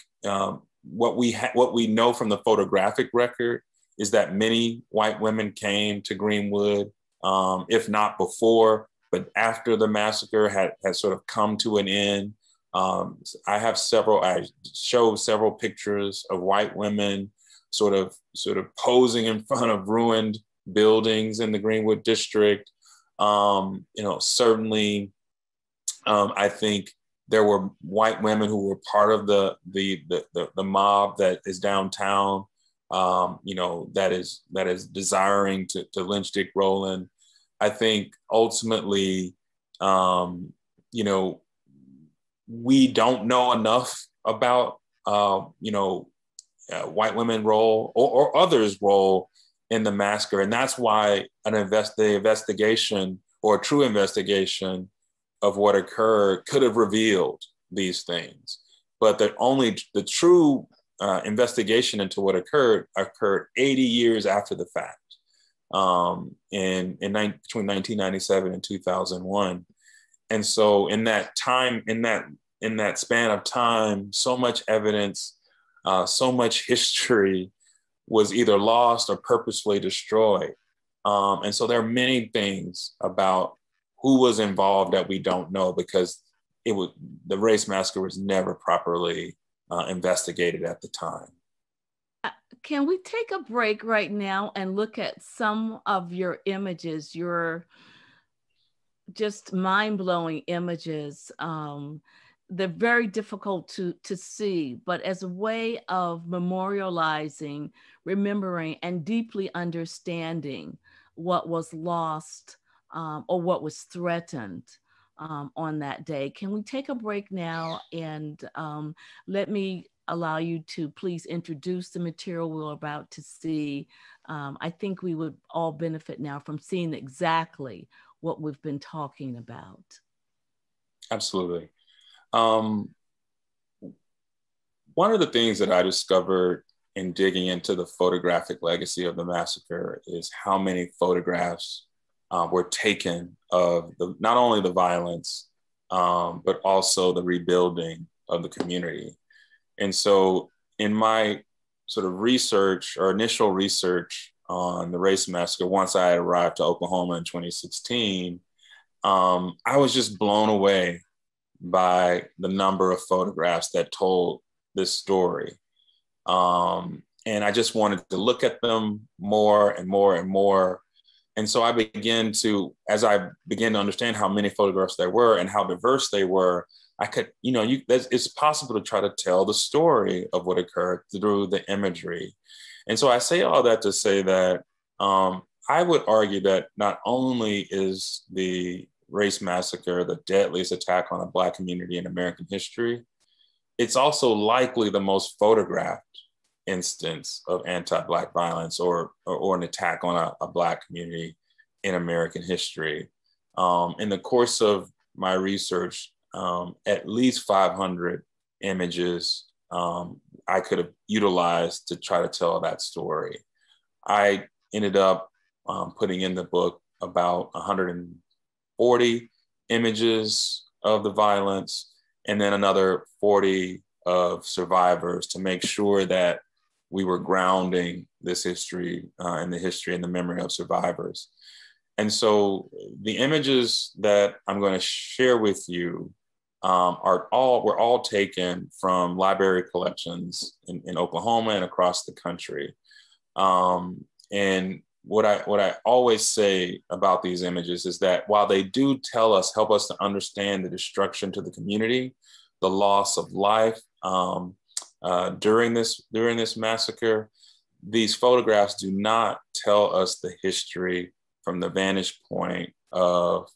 what we know from the photographic record is that many white women came to Greenwood, if not before, but after the massacre had sort of come to an end. I show several pictures of white women sort of posing in front of ruined buildings in the Greenwood District. I think there were white women who were part of the mob that is downtown, that is desiring to lynch Dick Rowland. I think ultimately, we don't know enough about, white women's role or others' role in the massacre. And that's why the investigation, or a true investigation of what occurred, could have revealed these things. But that only the true investigation into what occurred 80 years after the fact, between 1997 and 2001. And so in that time, in that span of time, so much evidence, so much history was either lost or purposefully destroyed. And so there are many things about who was involved that we don't know, because the race massacre was never properly investigated at the time. Can we take a break right now and look at some of your images, your just mind-blowing images? They're very difficult to see, but as a way of memorializing, remembering, and deeply understanding what was lost or what was threatened on that day. Can we take a break now, and let me allow you to please introduce the material we're about to see. I think we would all benefit now from seeing exactly what we've been talking about. Absolutely. One of the things that I discovered in digging into the photographic legacy of the massacre is how many photographs were taken of the, not only the violence, but also the rebuilding of the community. And so in my sort of research or initial research on the race massacre, once I arrived to Oklahoma in 2016, I was just blown away by the number of photographs that told this story. And I just wanted to look at them more and more and more. And so I began to, as I began to understand how many photographs there were and how diverse they were, I could, you know, it's possible to try to tell the story of what occurred through the imagery. And so I say all that to say that I would argue that not only is the race massacre the deadliest attack on a Black community in American history, it's also likely the most photographed instance of anti-Black violence or an attack on a Black community in American history. In the course of my research, at least 500 images I could have utilized to try to tell that story. I ended up putting in the book about 140 images of the violence, and then another 40 of survivors, to make sure that we were grounding this history and the memory of survivors. And so the images that I'm going to share with you were all taken from library collections in Oklahoma and across the country. And what I always say about these images is that while they do help us to understand the destruction to the community, the loss of life during this massacre, these photographs do not tell us the history from the vantage point of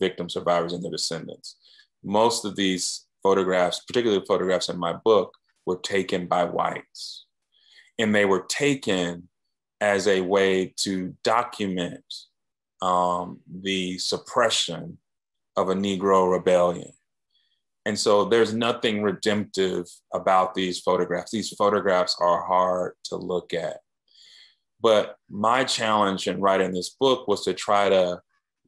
victim survivors and their descendants. Most of these photographs, particularly the photographs in my book, were taken by whites. And they were taken as a way to document the suppression of a Negro rebellion. And so there's nothing redemptive about these photographs. These photographs are hard to look at. But my challenge in writing this book was to try to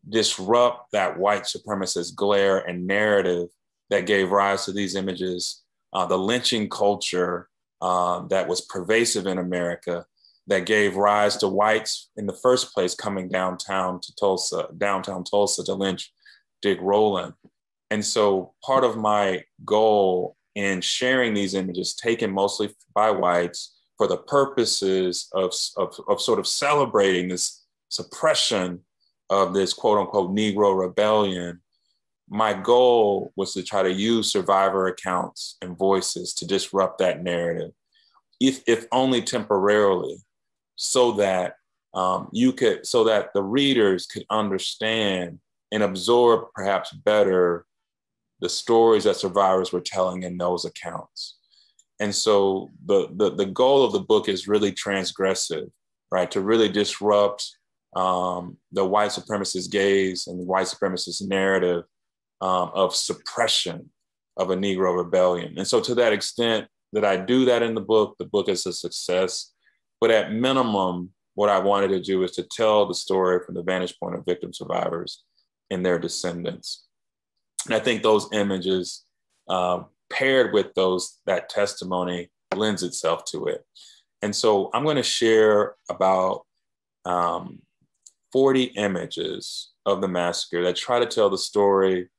disrupt that white supremacist glare and narrative that gave rise to these images, the lynching culture that was pervasive in America, that gave rise to whites in the first place coming downtown Tulsa to lynch Dick Rowland. And so part of my goal in sharing these images taken mostly by whites for the purposes of sort of celebrating this suppression of this quote unquote Negro rebellion, my goal was to try to use survivor accounts and voices to disrupt that narrative, if only temporarily, so that the readers could understand and absorb perhaps better the stories that survivors were telling in those accounts. And so the goal of the book is really transgressive, right? To really disrupt the white supremacist gaze and the white supremacist narrative of suppression of a Negro rebellion. And so to that extent that I do that in the book is a success. But at minimum, what I wanted to do is to tell the story from the vantage point of victim survivors and their descendants. And I think those images, paired with that testimony, lends itself to it. And so I'm going to share about 40 images of the massacre that try to tell the story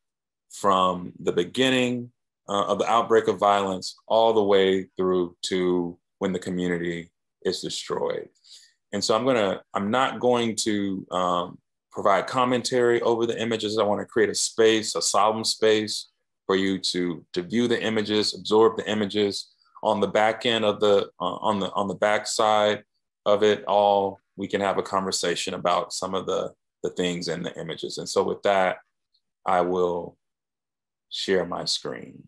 from the beginning of the outbreak of violence all the way through to when the community is destroyed. And so I'm not going to provide commentary over the images. I want to create a space, a solemn space, for you to view the images, absorb the images. On the back end of the, on the back side of it all, we can have a conversation about some of the things and the images. And so with that, I will share my screen.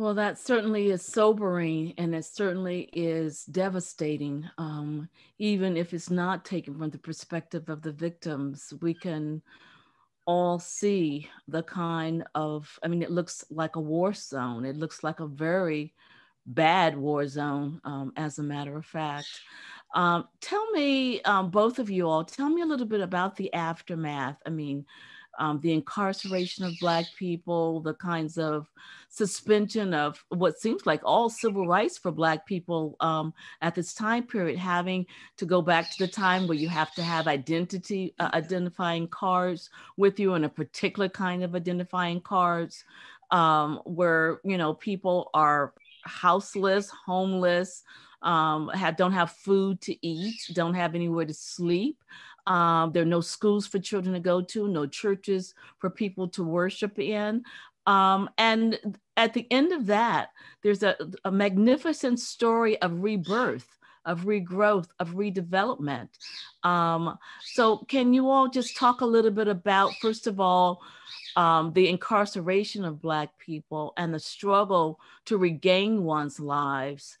Well, that certainly is sobering, and it certainly is devastating. Even if it's not taken from the perspective of the victims, we can all see the kind of, I mean, it looks like a war zone. It looks like a very bad war zone, as a matter of fact. Tell me, both of you all, tell me a little bit about the aftermath. I mean, the incarceration of Black people, the kinds of suspension of what seems like all civil rights for Black people at this time period, having to go back to the time where you have to have identifying cards with you, and a particular kind of identifying cards, where, you know, people are houseless, homeless, don't have food to eat, don't have anywhere to sleep. There are no schools for children to go to, no churches for people to worship in. And at the end of that, there's a magnificent story of rebirth, of regrowth, of redevelopment. So can you all just talk a little bit about, first of all, the incarceration of Black people and the struggle to regain one's lives.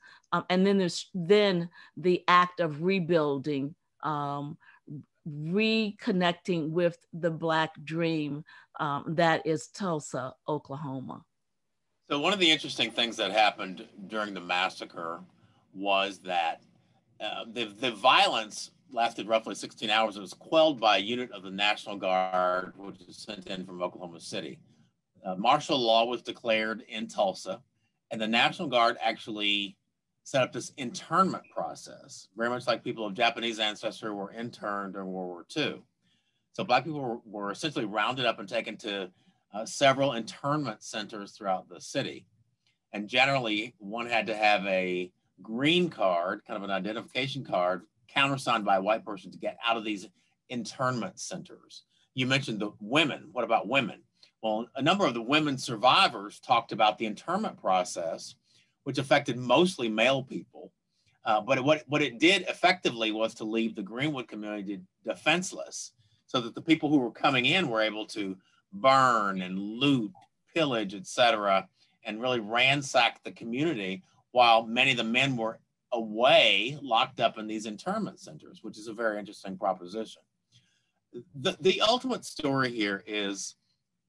And then there's the act of rebuilding, reconnecting with the Black dream that is Tulsa, Oklahoma. So one of the interesting things that happened during the massacre was that the violence lasted roughly 16 hours. It was quelled by a unit of the National Guard, which was sent in from Oklahoma City. Martial law was declared in Tulsa, and the National Guard actually set up this internment process, very much like people of Japanese ancestry were interned in World War II. So Black people were essentially rounded up and taken to several internment centers throughout the city. And generally, one had to have a green card, kind of an identification card, countersigned by a white person to get out of these internment centers. You mentioned the women. What about women? Well, a number of the women survivors talked about the internment process, which affected mostly male people. But what it did effectively was to leave the Greenwood community defenseless, so that the people who were coming in were able to burn and loot, pillage, et cetera, and really ransack the community, while many of the men were away, locked up in these internment centers, which is a very interesting proposition. The ultimate story here is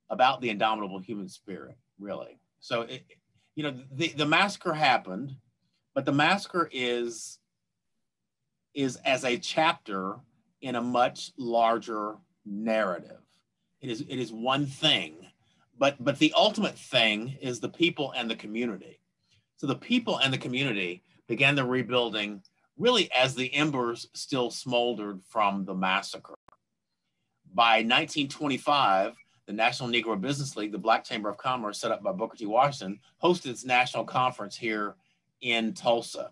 about the indomitable human spirit, really. So you know, the massacre happened, but the massacre is as a chapter in a much larger narrative. It is one thing, but the ultimate thing is the people and the community. So the people and the community began the rebuilding really as the embers still smoldered from the massacre. By 1925, the National Negro Business League, the Black Chamber of Commerce set up by Booker T. Washington, hosted its national conference here in Tulsa.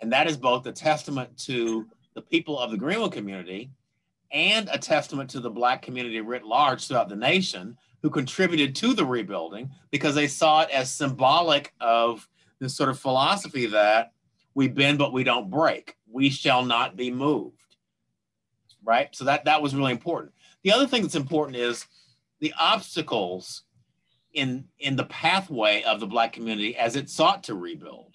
And that is both a testament to the people of the Greenwood community and a testament to the Black community writ large throughout the nation, who contributed to the rebuilding because they saw it as symbolic of this sort of philosophy that we bend but we don't break. We shall not be moved, right? So that was really important. The other thing that's important is the obstacles in the pathway of the Black community as it sought to rebuild.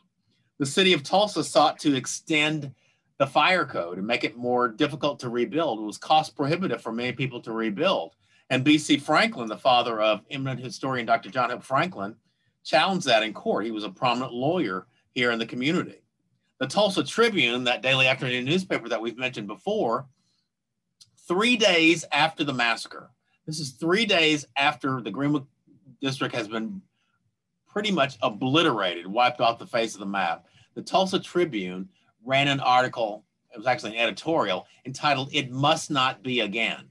The city of Tulsa sought to extend the fire code and make it more difficult to rebuild. It was cost prohibitive for many people to rebuild. And B.C. Franklin, the father of eminent historian Dr. John Hope Franklin, challenged that in court. He was a prominent lawyer here in the community. The Tulsa Tribune, that daily afternoon newspaper that we've mentioned before, 3 days after the massacre, this is 3 days after the Greenwood District has been pretty much obliterated, wiped off the face of the map. The Tulsa Tribune ran an article, it was actually an editorial, entitled, "It Must Not Be Again."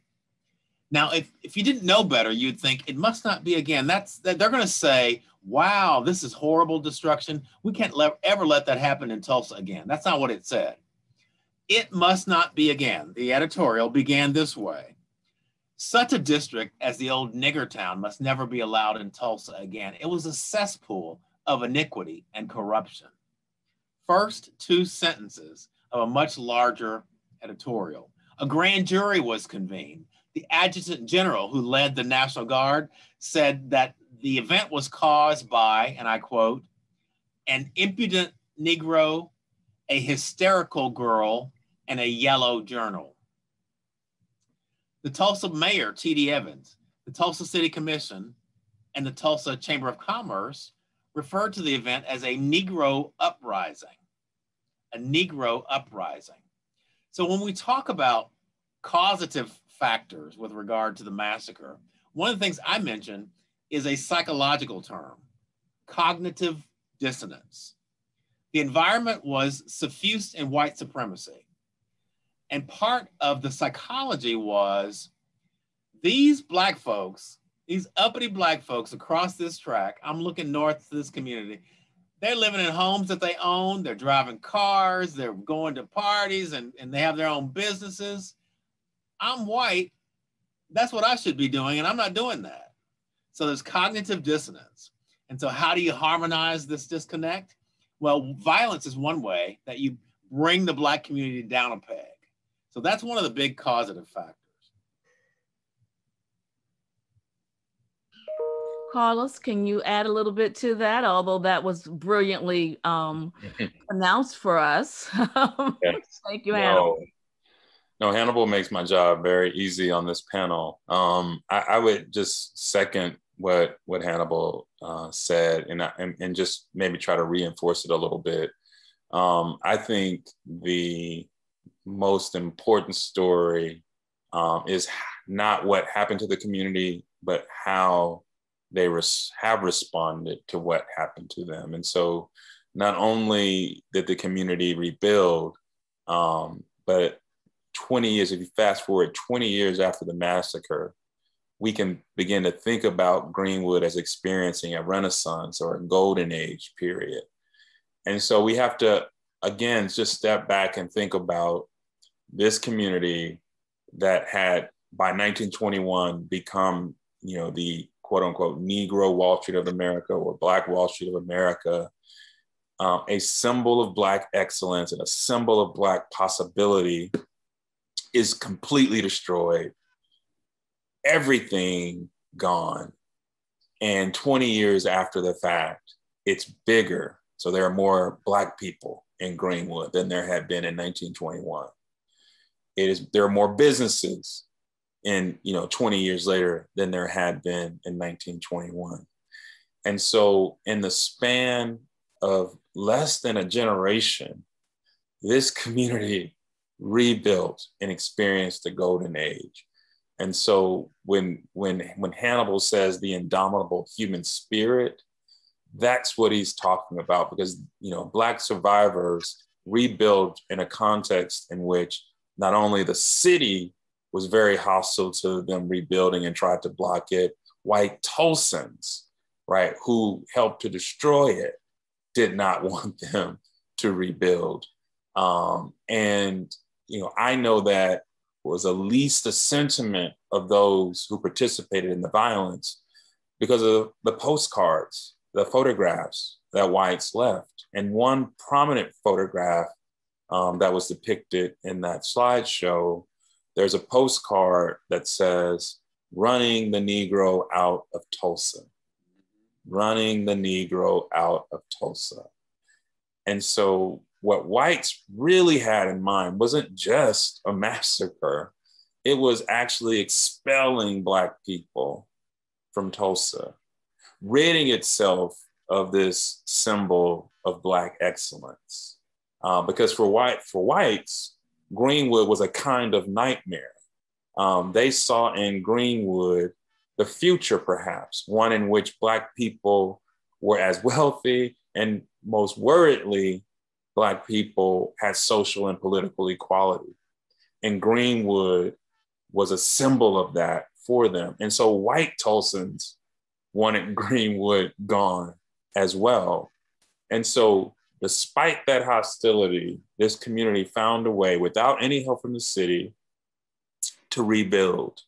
Now, if you didn't know better, you'd think it must not be again. They're gonna say, wow, this is horrible destruction. We can't ever let that happen in Tulsa again. That's not what it said. "It must not be again." The editorial began this way: "Such a district as the old nigger town must never be allowed in Tulsa again. It was a cesspool of iniquity and corruption." First two sentences of a much larger editorial. A grand jury was convened. The adjutant general who led the National Guard said that the event was caused by, and I quote, an impudent Negro, a hysterical girl, and a yellow journal. The Tulsa mayor, T.D. Evans, the Tulsa City Commission, and the Tulsa Chamber of Commerce referred to the event as a Negro uprising, a Negro uprising. So when we talk about causative factors with regard to the massacre, one of the things I mentioned is a psychological term, cognitive dissonance. The environment was suffused in white supremacy. And part of the psychology was these Black folks, these uppity Black folks across this track, I'm looking north to this community, they're living in homes that they own, they're driving cars, they're going to parties, and they have their own businesses. I'm white, that's what I should be doing, and I'm not doing that. So there's cognitive dissonance. And so how do you harmonize this disconnect? Well, violence is one way that you bring the Black community down a peg. So that's one of the big causative factors. Karlos, can you add a little bit to that? Although that was brilliantly announced for us. Yes. Thank you, Hannibal. No, Hannibal makes my job very easy on this panel. I would just second what Hannibal said and just maybe try to reinforce it a little bit. I think the most important story is not what happened to the community, but how they have responded to what happened to them. And so not only did the community rebuild, but 20 years, if you fast forward 20 years after the massacre, we can begin to think about Greenwood as experiencing a renaissance or a golden age period. And so we have to, again, just step back and think about this community that had by 1921 become, you know, the quote unquote Negro Wall Street of America or Black Wall Street of America, a symbol of Black excellence and a symbol of Black possibility, is completely destroyed. Everything gone. And 20 years after the fact, it's bigger. So there are more Black people in Greenwood than there had been in 1921. There are more businesses in, 20 years later than there had been in 1921. And so in the span of less than a generation, this community rebuilt and experienced the golden age. And so when Hannibal says the indomitable human spirit, that's what he's talking about, because Black survivors rebuilt in a context in which not only the city was very hostile to them rebuilding and tried to block it, white Tulsans, right, who helped to destroy it, did not want them to rebuild. I know that was at least the sentiment of those who participated in the violence because of the postcards, the photographs that whites left. And one prominent photograph that was depicted in that slideshow, there's a postcard that says, "Running the Negro out of Tulsa." Running the Negro out of Tulsa. And so what whites really had in mind wasn't just a massacre. It was actually expelling Black people from Tulsa, ridding itself of this symbol of Black excellence. Because for whites, Greenwood was a kind of nightmare. They saw in Greenwood the future, perhaps, one in which Black people were as wealthy and, most worriedly, Black people had social and political equality. And Greenwood was a symbol of that for them. And so white Tulsans wanted Greenwood gone as well. And so despite that hostility, this community found a way, without any help from the city, to rebuild.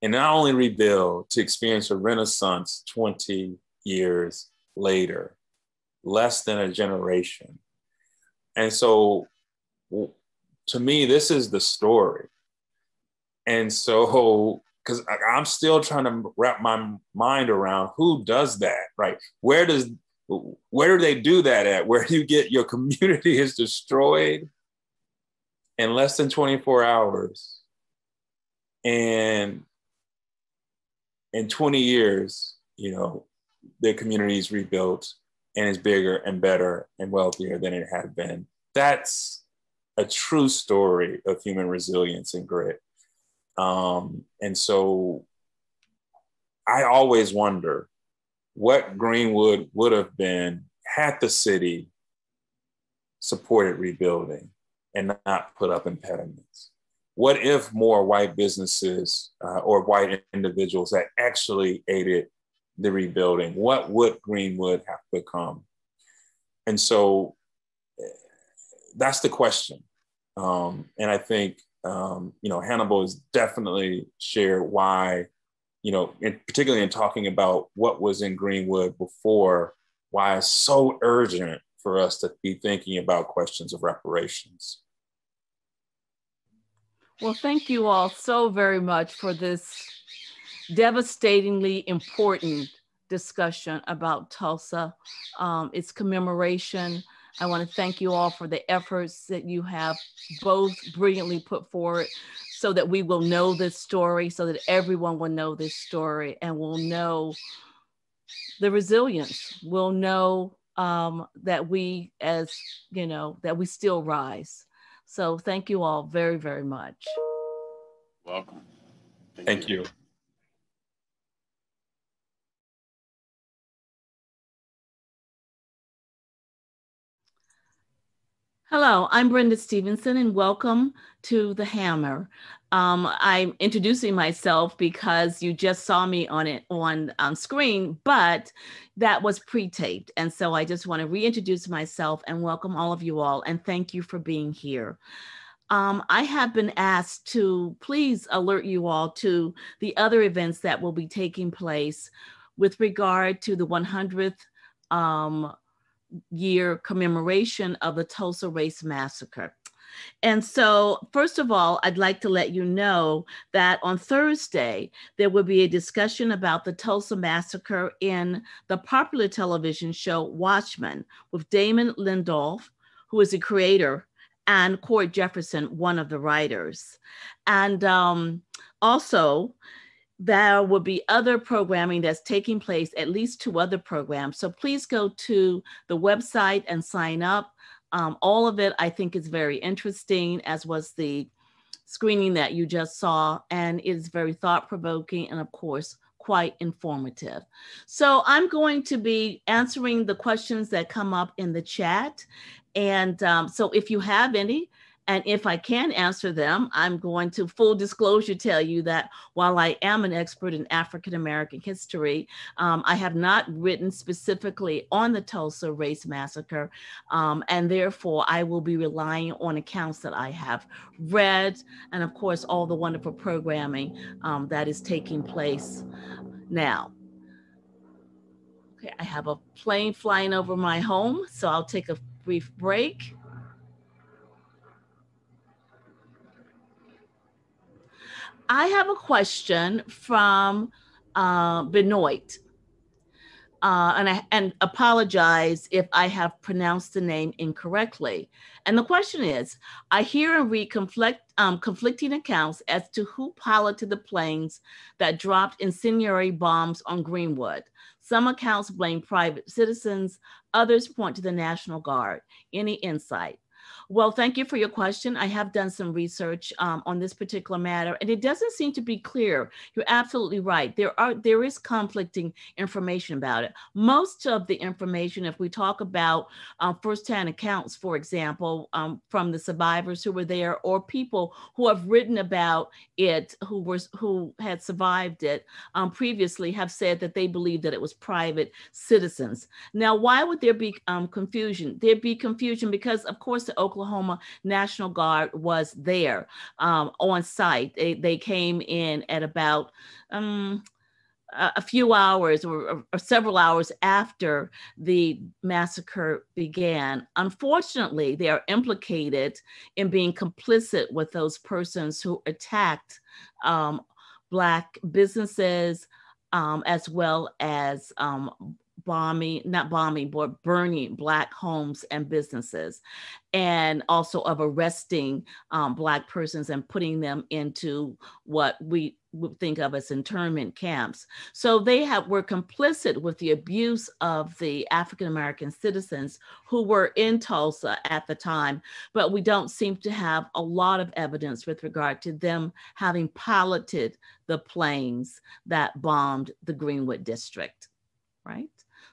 And not only rebuild, to experience a renaissance 20 years later, less than a generation. And so, to me, this is the story. And so because I'm still trying to wrap my mind around who does that, right? Where do they do that at? Where you get your community is destroyed in less than 24 hours. And in 20 years, you know, their community is rebuilt and is bigger and better and wealthier than it had been. That's a true story of human resilience and grit. And so I always wonder what Greenwood would have been had the city supported rebuilding and not put up impediments. What if more white businesses or white individuals that actually aided the rebuilding? What would Greenwood have become? And so that's the question. And I think, you know, Hannibal has definitely shared why, you know, particularly in talking about what was in Greenwood before, why it's so urgent for us to be thinking about questions of reparations. Well, thank you all so very much for this devastatingly important discussion about Tulsa, its commemoration. I want to thank you all for the efforts that you have both brilliantly put forward so that we will know this story, so that everyone will know this story and will know the resilience, will know that we, as you know, that we still rise. So thank you all very, very much. Welcome. Thank you. Hello, I'm Brenda Stevenson and welcome to The Hammer. I'm introducing myself because you just saw me on screen, but that was pre-taped. And so I just want to reintroduce myself and welcome all of you all and thank you for being here. I have been asked to please alert you all to the other events that will be taking place with regard to the 100th year commemoration of the Tulsa Race Massacre. And so, first of all, I'd like to let you know that on Thursday, there will be a discussion about the Tulsa Massacre in the popular television show Watchmen with Damon Lindelof, who is the creator, and Court Jefferson, one of the writers. And also, there will be other programming that's taking place, at least two other programs. So please go to the website and sign up. All of it, I think, is very interesting, as was the screening that you just saw. And it is very thought-provoking and, of course, quite informative. So I'm going to be answering the questions that come up in the chat. And so if you have any, and if I can answer them, I'm going to, full disclosure, tell you that while I am an expert in African American history, I have not written specifically on the Tulsa Race Massacre, and therefore I will be relying on accounts that I have read, and of course all the wonderful programming that is taking place now. Okay, I have a plane flying over my home, so I'll take a brief break. I have a question from Benoit, and apologize if I have pronounced the name incorrectly. And the question is, I hear and read conflicting accounts as to who piloted the planes that dropped incendiary bombs on Greenwood. Some accounts blame private citizens, others point to the National Guard. Any insight? Well, thank you for your question. I have done some research on this particular matter, and it doesn't seem to be clear. You're absolutely right. There is conflicting information about it. Most of the information, if we talk about firsthand accounts, for example, from the survivors who were there or people who have written about it, who had survived it previously, have said that they believe that it was private citizens. Now, why would there be confusion? There'd be confusion because, of course, the Oklahoma National Guard was there on site. They came in at about a few hours or several hours after the massacre began. Unfortunately, they are implicated in being complicit with those persons who attacked Black businesses, as well as burning Black homes and businesses, and also of arresting Black persons and putting them into what we would think of as internment camps. So they were complicit with the abuse of the African American citizens who were in Tulsa at the time, but we don't seem to have a lot of evidence with regard to them having piloted the planes that bombed the Greenwood District, right?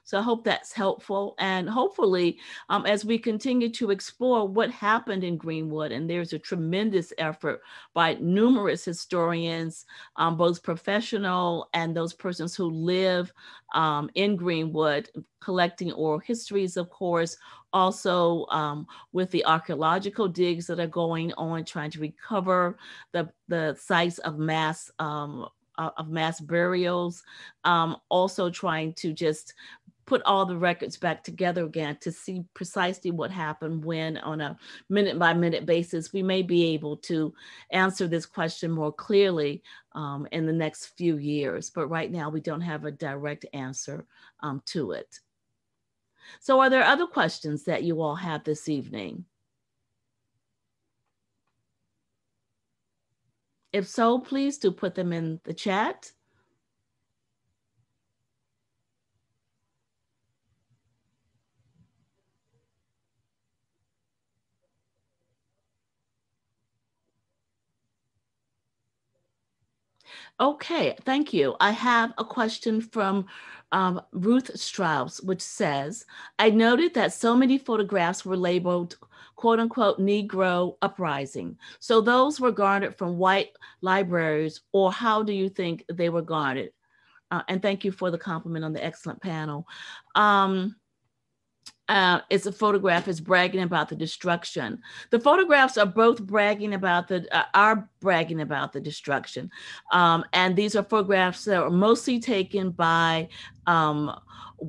So I hope that's helpful. And hopefully, as we continue to explore what happened in Greenwood, and there's a tremendous effort by numerous historians, both professional and those persons who live in Greenwood, collecting oral histories, of course, also with the archaeological digs that are going on, trying to recover the sites of mass burials, also trying to just put all the records back together again to see precisely what happened when, on a minute-by-minute basis. We may be able to answer this question more clearly in the next few years, but right now we don't have a direct answer to it. So are there other questions that you all have this evening? If so, please do put them in the chat. Okay, thank you. I have a question from Ruth Strauss, which says, I noted that so many photographs were labeled quote unquote Negro uprising. So those were garnered from white libraries, or how do you think they were garnered? And thank you for the compliment on the excellent panel. It's a photograph is bragging about the destruction. The photographs are both bragging about the destruction. And these are photographs that are mostly taken by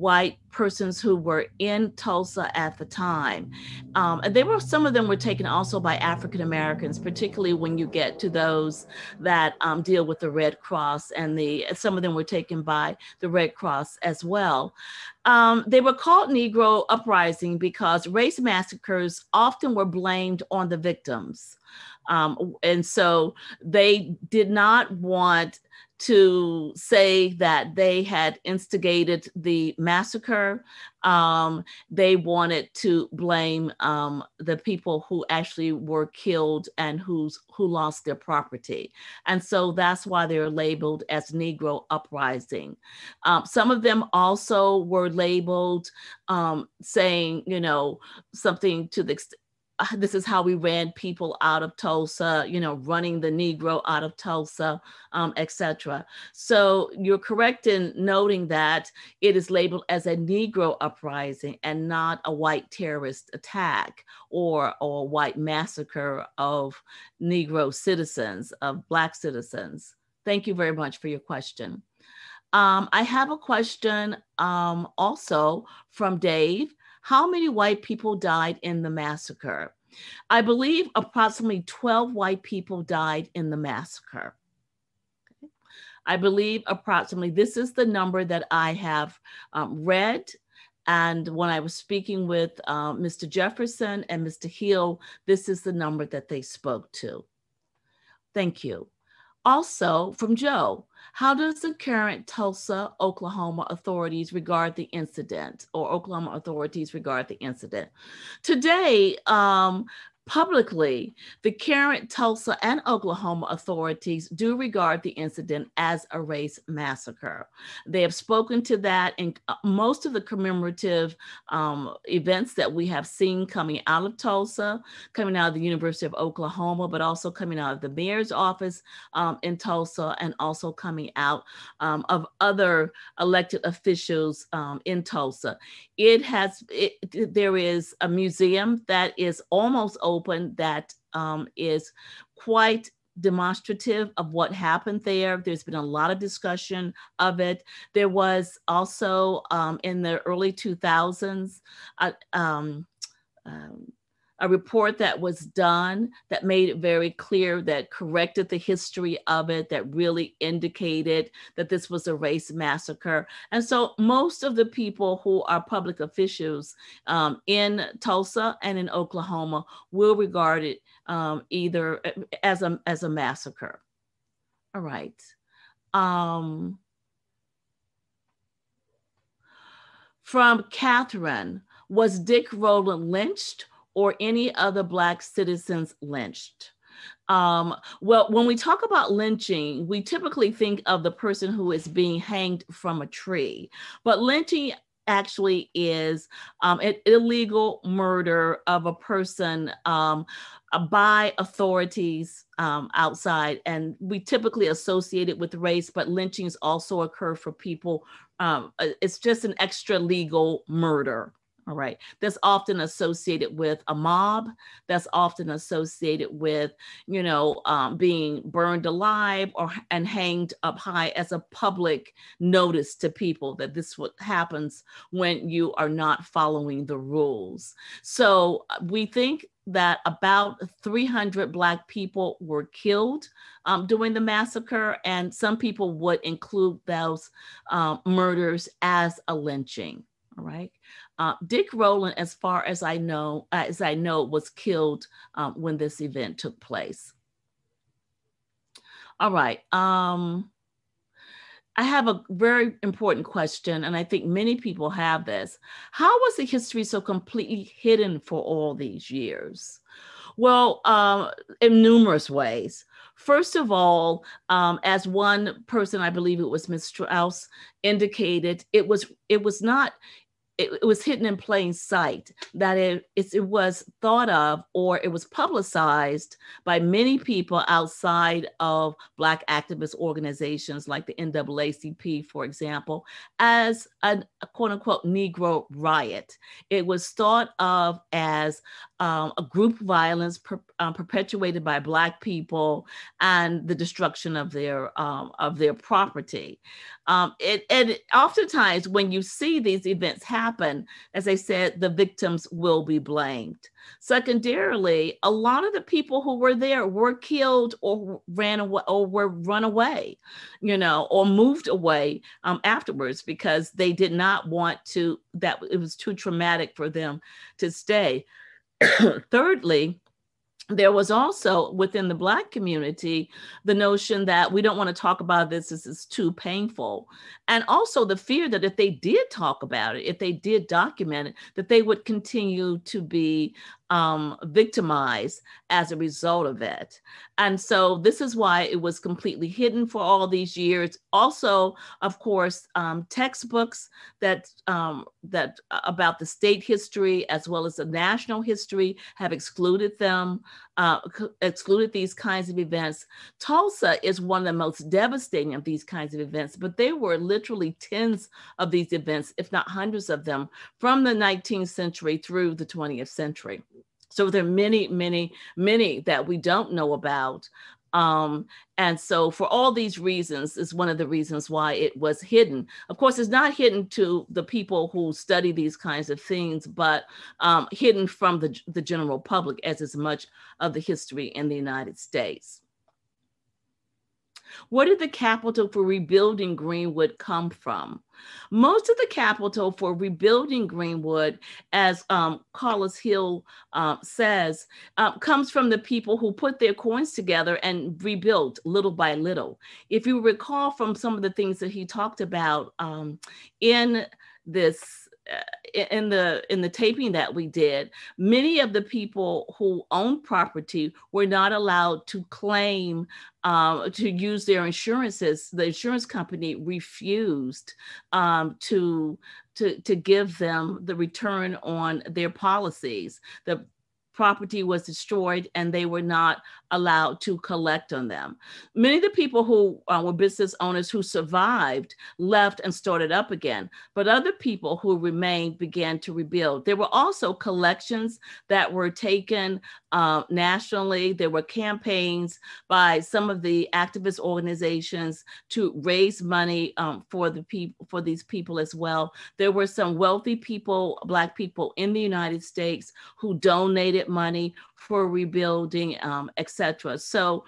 white persons who were in Tulsa at the time. And some of them were taken also by African Americans, particularly when you get to those that deal with the Red Cross, and some of them were taken by the Red Cross as well. They were called Negro uprising because race massacres often were blamed on the victims. And so they did not want to say that they had instigated the massacre. They wanted to blame the people who actually were killed and who lost their property. And so that's why they're labeled as Negro uprising. Some of them also were labeled saying, you know, something to the extent, this is how we ran people out of Tulsa, you know, running the Negro out of Tulsa, etc. So you're correct in noting that it is labeled as a Negro uprising and not a white terrorist attack or a white massacre of Negro citizens, of Black citizens. Thank you very much for your question. I have a question also from Dave. How many white people died in the massacre? I believe approximately 12 white people died in the massacre. Okay. I believe approximately, this is the number that I have read. And when I was speaking with Mr. Jefferson and Mr. Hill, this is the number that they spoke to. Thank you. Also from Joe, how does the current Tulsa, Oklahoma authorities regard the incident, or Oklahoma authorities regard the incident? Today, publicly, the current Tulsa and Oklahoma authorities do regard the incident as a race massacre. They have spoken to that in most of the commemorative events that we have seen coming out of Tulsa, coming out of the University of Oklahoma, but also coming out of the mayor's office in Tulsa, and also coming out of other elected officials in Tulsa. There is a museum that is almost open that is quite demonstrative of what happened there. There's been a lot of discussion of it. There was also in the early 2000s, a report that was done that made it very clear, that corrected the history of it, that really indicated that this was a race massacre. And so most of the people who are public officials in Tulsa and in Oklahoma will regard it either as a massacre. All right. From Catherine, was Dick Rowland lynched or any other Black citizens lynched? Well, when we talk about lynching, we typically think of the person who is being hanged from a tree, but lynching actually is an illegal murder of a person by authorities outside. And we typically associate it with race, but lynchings also occur for people. It's just an extra legal murder. All right. That's often associated with a mob. That's often associated with, you know, being burned alive and hanged up high as a public notice to people that this what happens when you are not following the rules. So we think that about 300 Black people were killed during the massacre, and some people would include those murders as a lynching. All right. Dick Rowland, as far as I know, was killed when this event took place. All right. I have a very important question, and I think many people have this. How was the history so completely hidden for all these years? Well, in numerous ways. First of all, as one person, I believe it was Ms. Strauss, indicated, it was hidden in plain sight, that it was thought of, or it was publicized by many people outside of Black activist organizations like the NAACP, for example, as a quote unquote Negro riot. It was thought of as a group violence perpetuated by Black people and the destruction of their property. And oftentimes when you see these events happen, as I said, the victims will be blamed. Secondarily, a lot of the people who were there were killed or ran away or were run away, you know, or moved away afterwards because they did not want to, that it was too traumatic for them to stay. Thirdly, there was also within the Black community, the notion that we don't want to talk about this is too painful. And also the fear that if they did talk about it, if they did document it, that they would continue to be victimized as a result of it. And so this is why it was completely hidden for all these years. Also, of course, textbooks that about the state history as well as the national history have excluded them, excluded these kinds of events. Tulsa is one of the most devastating of these kinds of events, but there were literally tens of these events, if not hundreds of them, from the 19th century through the 20th century. So there are many, many, many that we don't know about. And so for all these reasons is one of the reasons why it was hidden. Of course, it's not hidden to the people who study these kinds of things, but hidden from the general public, as is much of the history in the United States. Where did the capital for rebuilding Greenwood come from? Most of the capital for rebuilding Greenwood, as Karlos Hill says, comes from the people who put their coins together and rebuilt little by little. If you recall from some of the things that he talked about in this, in the taping that we did, many of the people who owned property were not allowed to claim to use their insurances. The insurance company refused to give them the return on their policies. The property was destroyed and they were not allowed to collect on them. Many of the people who were business owners who survived left and started up again, but other people who remained began to rebuild. There were also collections that were taken nationally. There were campaigns by some of the activist organizations to raise money for these people as well. There were some wealthy people, Black people in the United States, who donated money for rebuilding, et cetera. So,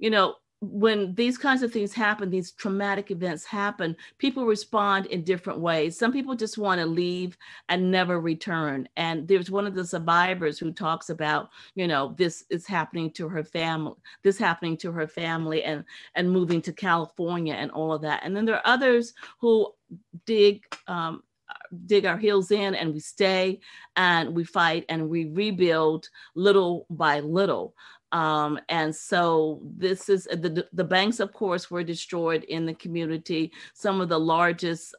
you know, when these kinds of things happen, these traumatic events happen, people respond in different ways. Some people just want to leave and never return. And there's one of the survivors who talks about, you know, this is happening to her family, and moving to California and all of that. And then there are others who dig our heels in, and we stay and we fight and we rebuild little by little. And so this is, the banks, of course, were destroyed in the community. Some of the largest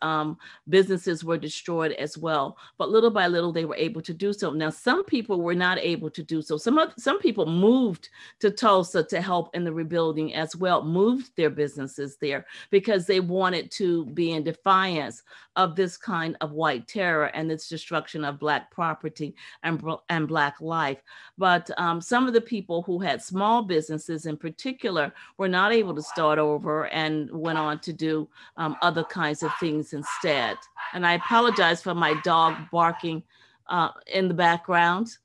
businesses were destroyed as well. But little by little, they were able to do so. Now, some people were not able to do so. Some people moved to Tulsa to help in the rebuilding as well, moved their businesses there because they wanted to be in defiance of this kind of white terror and its destruction of Black property and Black life. But some of the people who had small businesses in particular were not able to start over and went on to do other kinds of things instead. And I apologize for my dog barking in the background.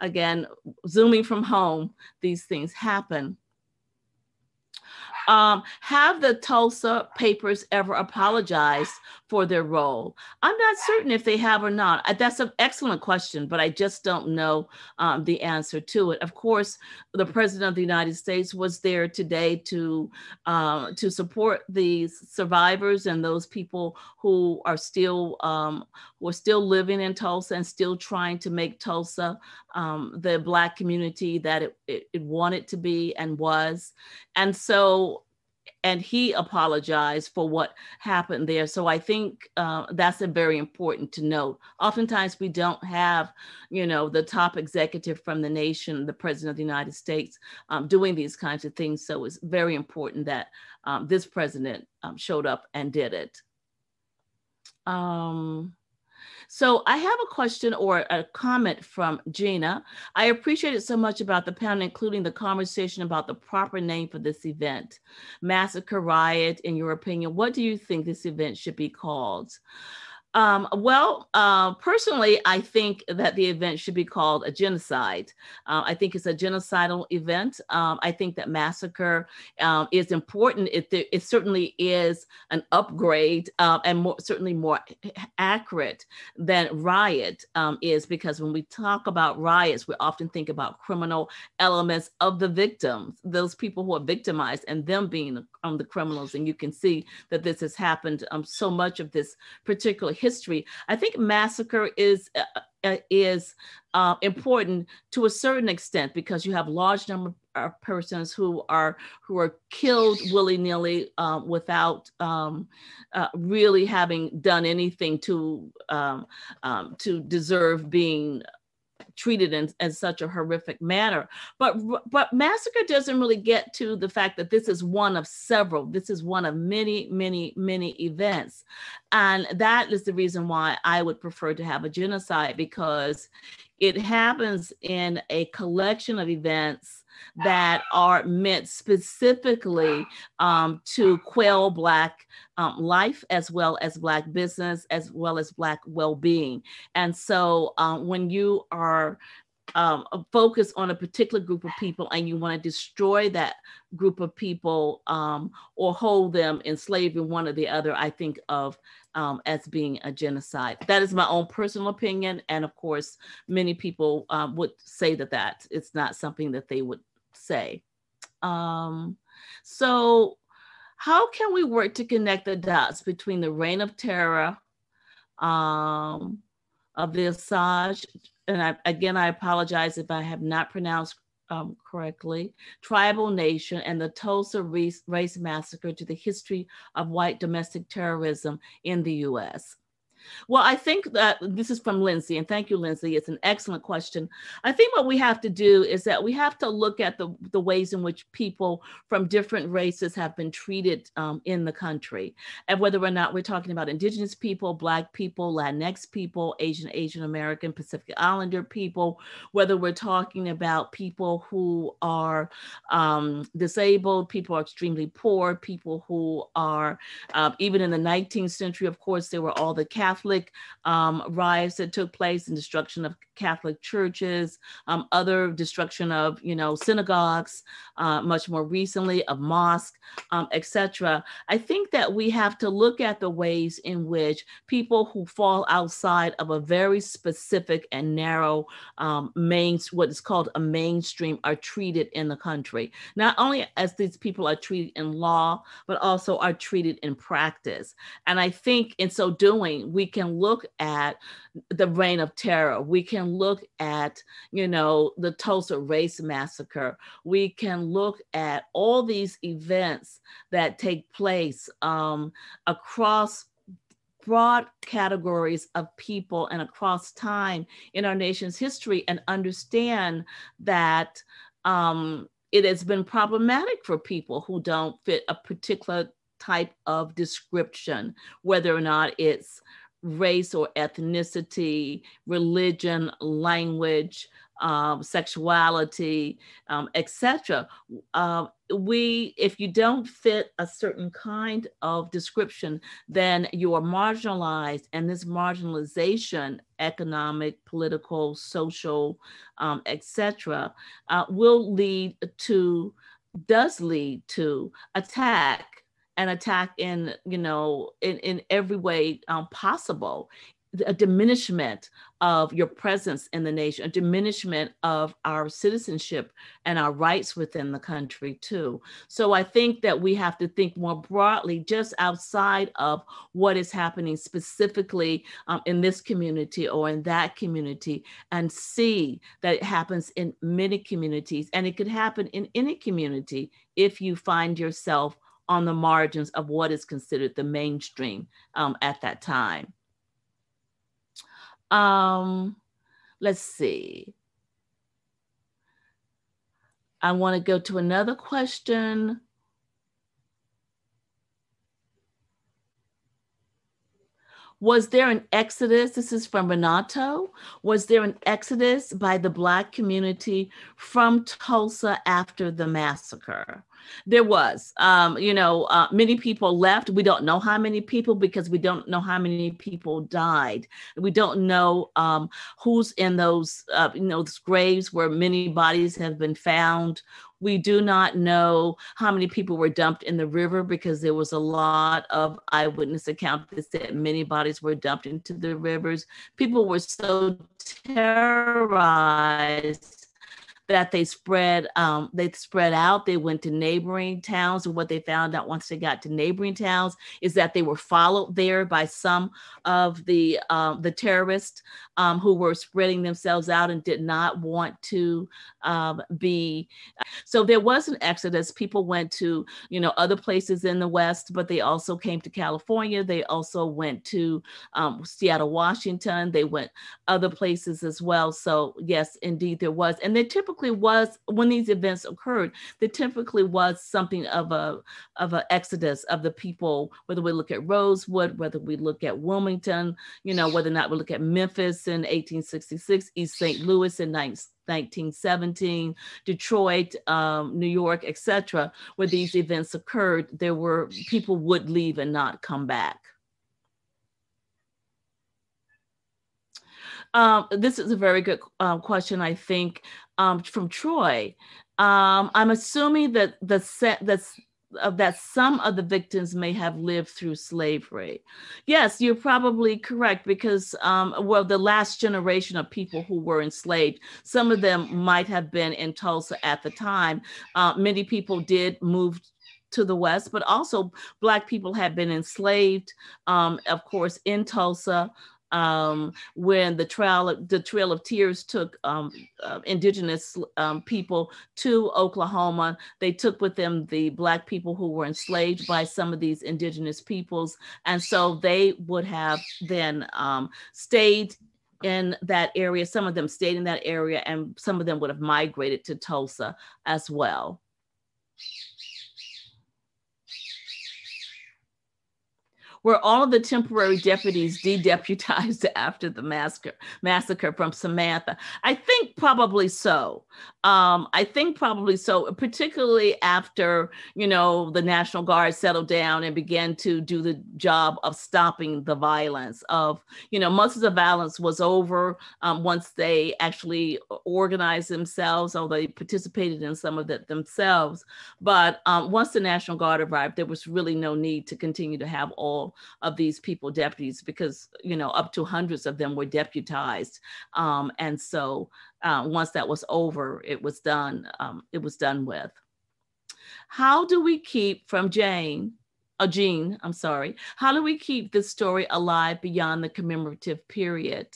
Again, zooming from home, these things happen. Have the Tulsa papers ever apologized for their role? I'm not certain if they have or not. That's an excellent question, but I just don't know the answer to it. Of course, the President of the United States was there today to support these survivors and those people who are still living in Tulsa and still trying to make Tulsa the Black community that it wanted to be and was. And so, and he apologized for what happened there. So I think that's a very important to note. Oftentimes we don't have, you know, the top executive from the nation, the President of the United States, doing these kinds of things. So it's very important that this president showed up and did it. So I have a question or a comment from Gina. I appreciated so much about the panel, including the conversation about the proper name for this event, massacre, riot. In your opinion, what do you think this event should be called? Well, personally, I think that the event should be called a genocide. I think it's a genocidal event. I think that massacre is important. It certainly is an upgrade and certainly more accurate than riot is, because when we talk about riots, we often think about criminal elements of the victims, those people who are victimized and them being the criminals. And you can see that this has happened so much of this particular history. I think massacre is important to a certain extent because you have large number of persons who are killed willy-nilly without really having done anything to deserve being treated in such a horrific manner. But massacre doesn't really get to the fact that this is one of several. This is one of many, many, many events. And that is the reason why I would prefer to have a genocide, because it happens in a collection of events that are meant specifically to quell Black life, as well as Black business, as well as Black well-being. And so when you are focused on a particular group of people and you want to destroy that group of people or hold them in slavery, one or the other, I think of as being a genocide. That is my own personal opinion. And of course, many people would say that it's not something that they would say. So how can we work to connect the dots between the reign of terror of the Assange, and I apologize if I have not pronounced correctly, tribal nation and the Tulsa Race Massacre to the history of white domestic terrorism in the U.S.? Well, I think that this is from Lindsay, and thank you, Lindsay. It's an excellent question. I think what we have to do is that we have to look at the ways in which people from different races have been treated in the country, and whether or not we're talking about Indigenous people, Black people, Latinx people, Asian American, Pacific Islander people, whether we're talking about people who are disabled, people who are extremely poor, people who are, even in the 19th century, of course, there were all the Catholic riots that took place and destruction of Catholic churches, other destruction of, synagogues, much more recently of mosques, etc. I think that we have to look at the ways in which people who fall outside of a very specific and narrow what is called a mainstream are treated in the country. Not only as these people are treated in law, but also are treated in practice. And I think in so doing, we can look at the Reign of Terror. We can look at, the Tulsa Race Massacre. We can look at all these events that take place across broad categories of people and across time in our nation's history, and understand that it has been problematic for people who don't fit a particular type of description, whether or not it's race or ethnicity, religion, language, sexuality, etc. If you don't fit a certain kind of description, then you are marginalized, and this marginalization, economic, political, social, etc., does lead to attack, and attack in in every way possible. A diminishment of your presence in the nation, a diminishment of our citizenship and our rights within the country too. So I think that we have to think more broadly, just outside of what is happening specifically in this community or in that community, and see that it happens in many communities, and it could happen in any community if you find yourself on the margins of what is considered the mainstream at that time. Let's see. I want to go to another question. Was there an exodus? This is from Renato. Was there an exodus by the Black community from Tulsa after the massacre? There was. Many people left. We don't know how many people, because we don't know how many people died. We don't know who's in those those graves where many bodies have been found. We do not know how many people were dumped in the river, because there was a lot of eyewitness accounts that said many bodies were dumped into the rivers. People were so terrorized that they spread out. They went to neighboring towns, and what they found out once they got to neighboring towns is that they were followed there by some of the terrorists who were spreading themselves out and did not want to be. So there was an exodus. People went to, other places in the West, but they also came to California. They also went to Seattle, Washington. They went other places as well. So yes, indeed there was. And there typically was, when these events occurred, there typically was something of an exodus of the people, whether we look at Rosewood, whether we look at Wilmington, whether or not we look at Memphis in 1866, East St. Louis in 1917, Detroit, New York, etc., where these events occurred, there were people would leave and not come back. This is a very good question, I think, from Troy. I'm assuming that that some of the victims may have lived through slavery. Yes, you're probably correct, because the last generation of people who were enslaved, some of them might have been in Tulsa at the time. Many people did move to the West, but also Black people had been enslaved, of course, in Tulsa. when the Trail of Tears took indigenous people to Oklahoma. They took with them the Black people who were enslaved by some of these indigenous peoples. And so they would have then stayed in that area. Some of them stayed in that area, and some of them would have migrated to Tulsa as well. Were all of the temporary deputies de-deputized after the massacre from Samantha? I think probably so. Particularly after, you know, the National Guard settled down and began to do the job of stopping the violence of, you know, most of the violence was over once they actually organized themselves, although they participated in some of it themselves. But once the National Guard arrived, there was really no need to continue to have all of these people deputies, because, you know, up to hundreds of them were deputized. And so once that was over, it was done with. How do we keep from how do we keep this story alive beyond the commemorative period?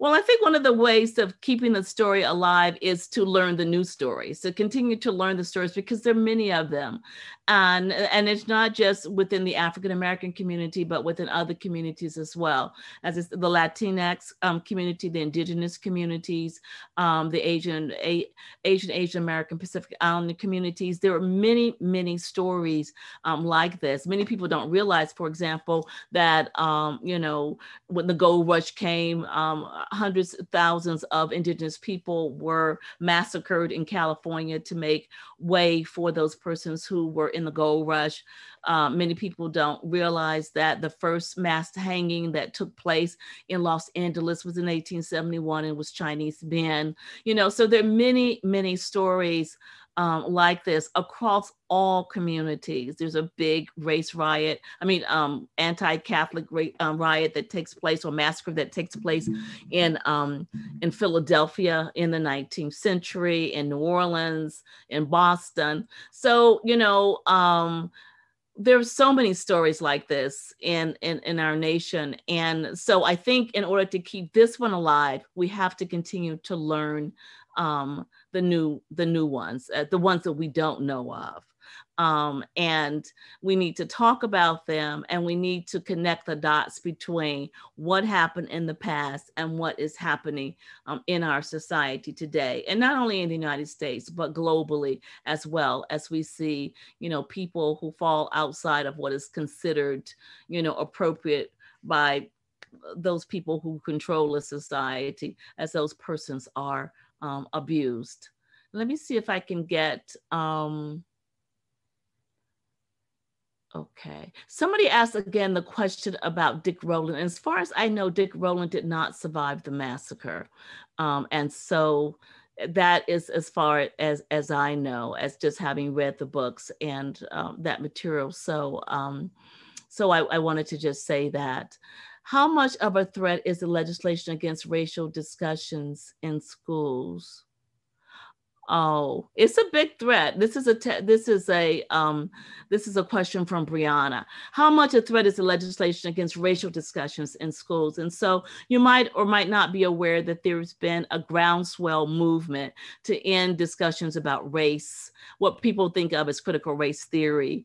Well, I think one of the ways of keeping the story alive is to learn the new stories, to continue to learn the stories, because there are many of them. And it's not just within the African American community, but within other communities as well, as it's the Latinx community, the indigenous communities, the Asian American, Pacific Islander communities. There are many, many stories like this. Many people don't realize, for example, that you know, when the gold rush came, hundreds of thousands of indigenous people were massacred in California to make way for those persons who were in the gold rush. Many people don't realize that the first mass hanging that took place in Los Angeles was in 1871 and was Chinese men. You know, so there are many, many stories like this across all communities. There's a big race riot, anti-Catholic riot that takes place, or massacre that takes place in Philadelphia in the 19th century, in New Orleans, in Boston. So, you know, there's so many stories like this in our nation. And so I think in order to keep this one alive, we have to continue to learn the new ones, the ones that we don't know of. And we need to talk about them, and we need to connect the dots between what happened in the past and what is happening in our society today. And not only in the United States, but globally as well, as we see, you know, people who fall outside of what is considered, you know, appropriate by those people who control a society, as those persons are abused. Let me see if I can get, okay. Somebody asked again the question about Dick Rowland. As far as I know, Dick Rowland did not survive the massacre. And so that is as far as I know, as just having read the books and that material. So, so I wanted to just say that. How much of a threat is the legislation against racial discussions in schools? Oh, it's a big threat. This is a question from Brianna. How much a threat is the legislation against racial discussions in schools? And so you might or might not be aware that there's been a groundswell movement to end discussions about race, what people think of as critical race theory,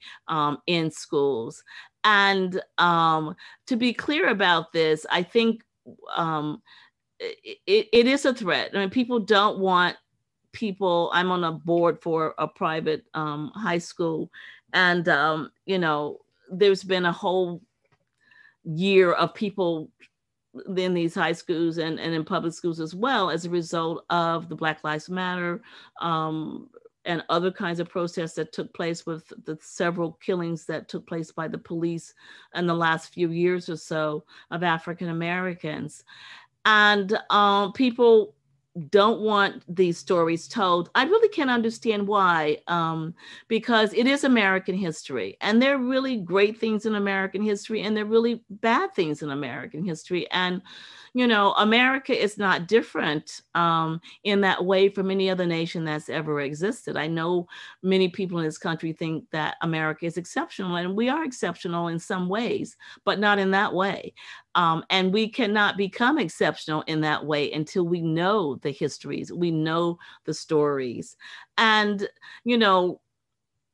in schools. And to be clear about this, I think it is a threat. I mean, people don't want people. I'm on a board for a private high school, and you know, there's been a whole year of people in these high schools and in public schools as well, as a result of the Black Lives Matter and other kinds of protests that took place, with the several killings that took place by the police in the last few years or so of African Americans. And people don't want these stories told. I really can't understand why, because it is American history, and there are really great things in American history, and there are really bad things in American history. And, you know, America is not different in that way from any other nation that's ever existed. I know many people in this country think that America is exceptional, and we are exceptional in some ways, but not in that way. And we cannot become exceptional in that way until we know the histories, we know the stories. And, you know,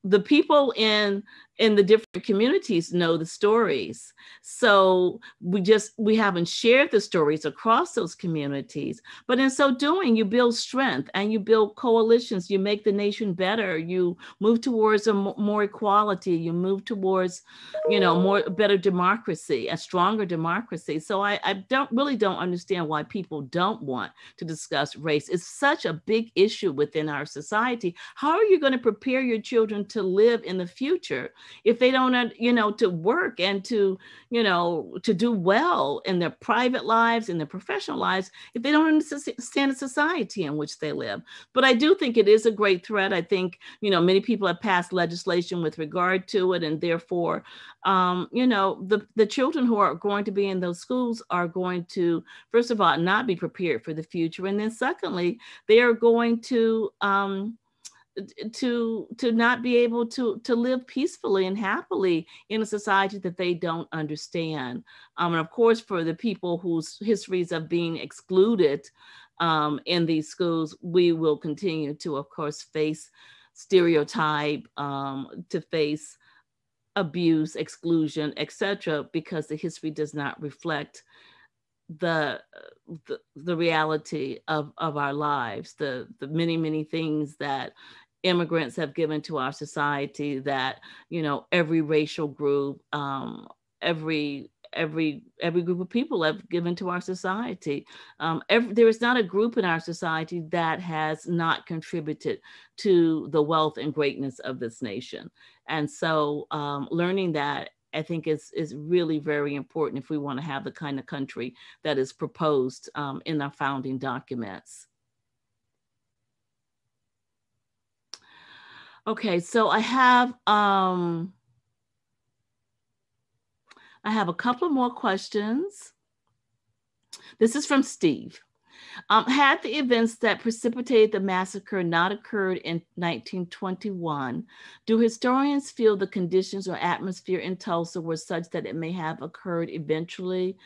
the people in the different communities know the stories. So we haven't shared the stories across those communities. But in so doing, you build strength and you build coalitions, you make the nation better, you move towards a more equality, you move towards, you know, better democracy, a stronger democracy. So I don't understand why people don't want to discuss race. It's such a big issue within our society. How are you going to prepare your children to live in the future if they don't, you know, to work and to, you know, to do well in their private lives, in their professional lives, if they don't understand the society in which they live? But I do think it is a great threat. I think, you know, many people have passed legislation with regard to it. And therefore, you know, the children who are going to be in those schools are going to, first of all, not be prepared for the future. And then secondly, they are going to not be able to live peacefully and happily in a society that they don't understand. And of course, for the people whose histories of being excluded in these schools, we will continue to, of course, face stereotype, to face abuse, exclusion, etc., because the history does not reflect the reality of our lives, the many, many things that immigrants have given to our society, that, you know, every racial group, every group of people have given to our society. There is not a group in our society that has not contributed to the wealth and greatness of this nation. And so learning that, I think, is really very important if we want to have the kind of country that is proposed in our founding documents. Okay, so I have a couple of more questions. This is from Steve. Had the events that precipitated the massacre not occurred in 1921, do historians feel the conditions or atmosphere in Tulsa were such that it may have occurred eventually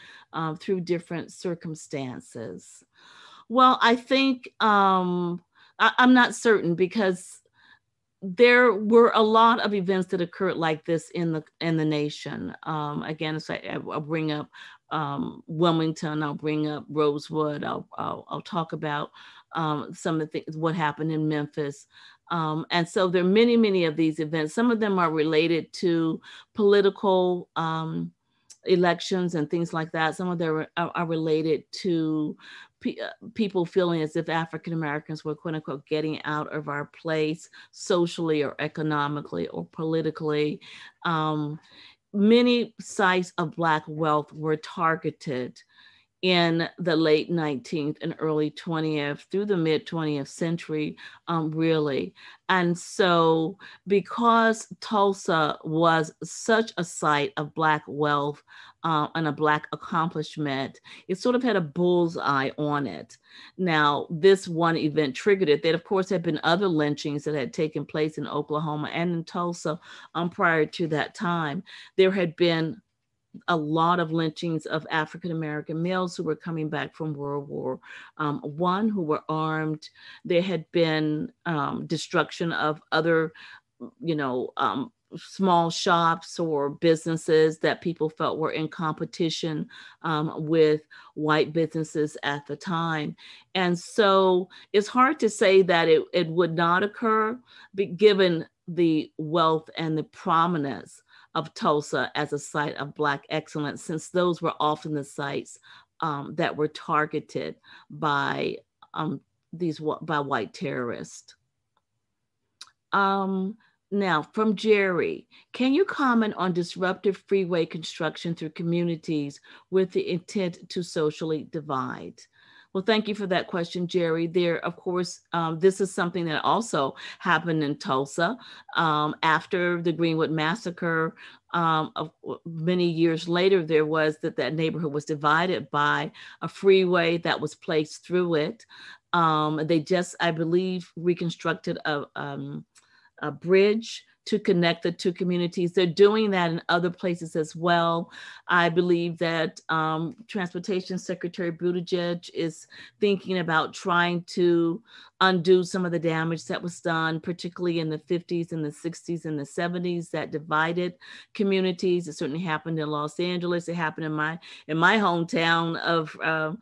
through different circumstances? Well, I think I'm not certain, because there were a lot of events that occurred like this in the nation. Again, so I'll bring up Wilmington, I'll bring up Rosewood, I'll talk about some of the things, what happened in Memphis. And so there are many, many of these events. Some of them are related to political elections and things like that. Some of them are related to people feeling as if African Americans were, quote unquote, getting out of our place socially or economically or politically. Many sites of Black wealth were targeted in the late 19th and early 20th through the mid 20th century, really. And so because Tulsa was such a site of Black wealth and a Black accomplishment, it sort of had a bullseye on it. Now, this one event triggered it. There, of course, had been other lynchings that had taken place in Oklahoma and in Tulsa prior to that time. There had been a lot of lynchings of African American males who were coming back from World War I, who were armed. There had been destruction of other, you know, small shops or businesses that people felt were in competition with white businesses at the time. And so it's hard to say that it would not occur, but given the wealth and the prominence of Tulsa as a site of Black excellence, since those were often the sites that were targeted by white terrorists. Now, from Jerry, can you comment on disruptive freeway construction through communities with the intent to socially divide? Well, thank you for that question, Jerry. There, of course, this is something that also happened in Tulsa after the Greenwood Massacre. Many years later, there was that neighborhood was divided by a freeway that was placed through it. They just, I believe, reconstructed a bridge to connect the two communities. They're doing that in other places as well. I believe that Transportation Secretary Buttigieg is thinking about trying to undo some of the damage that was done, particularly in the 50s and the 60s and the 70s that divided communities. It certainly happened in Los Angeles. It happened in my hometown of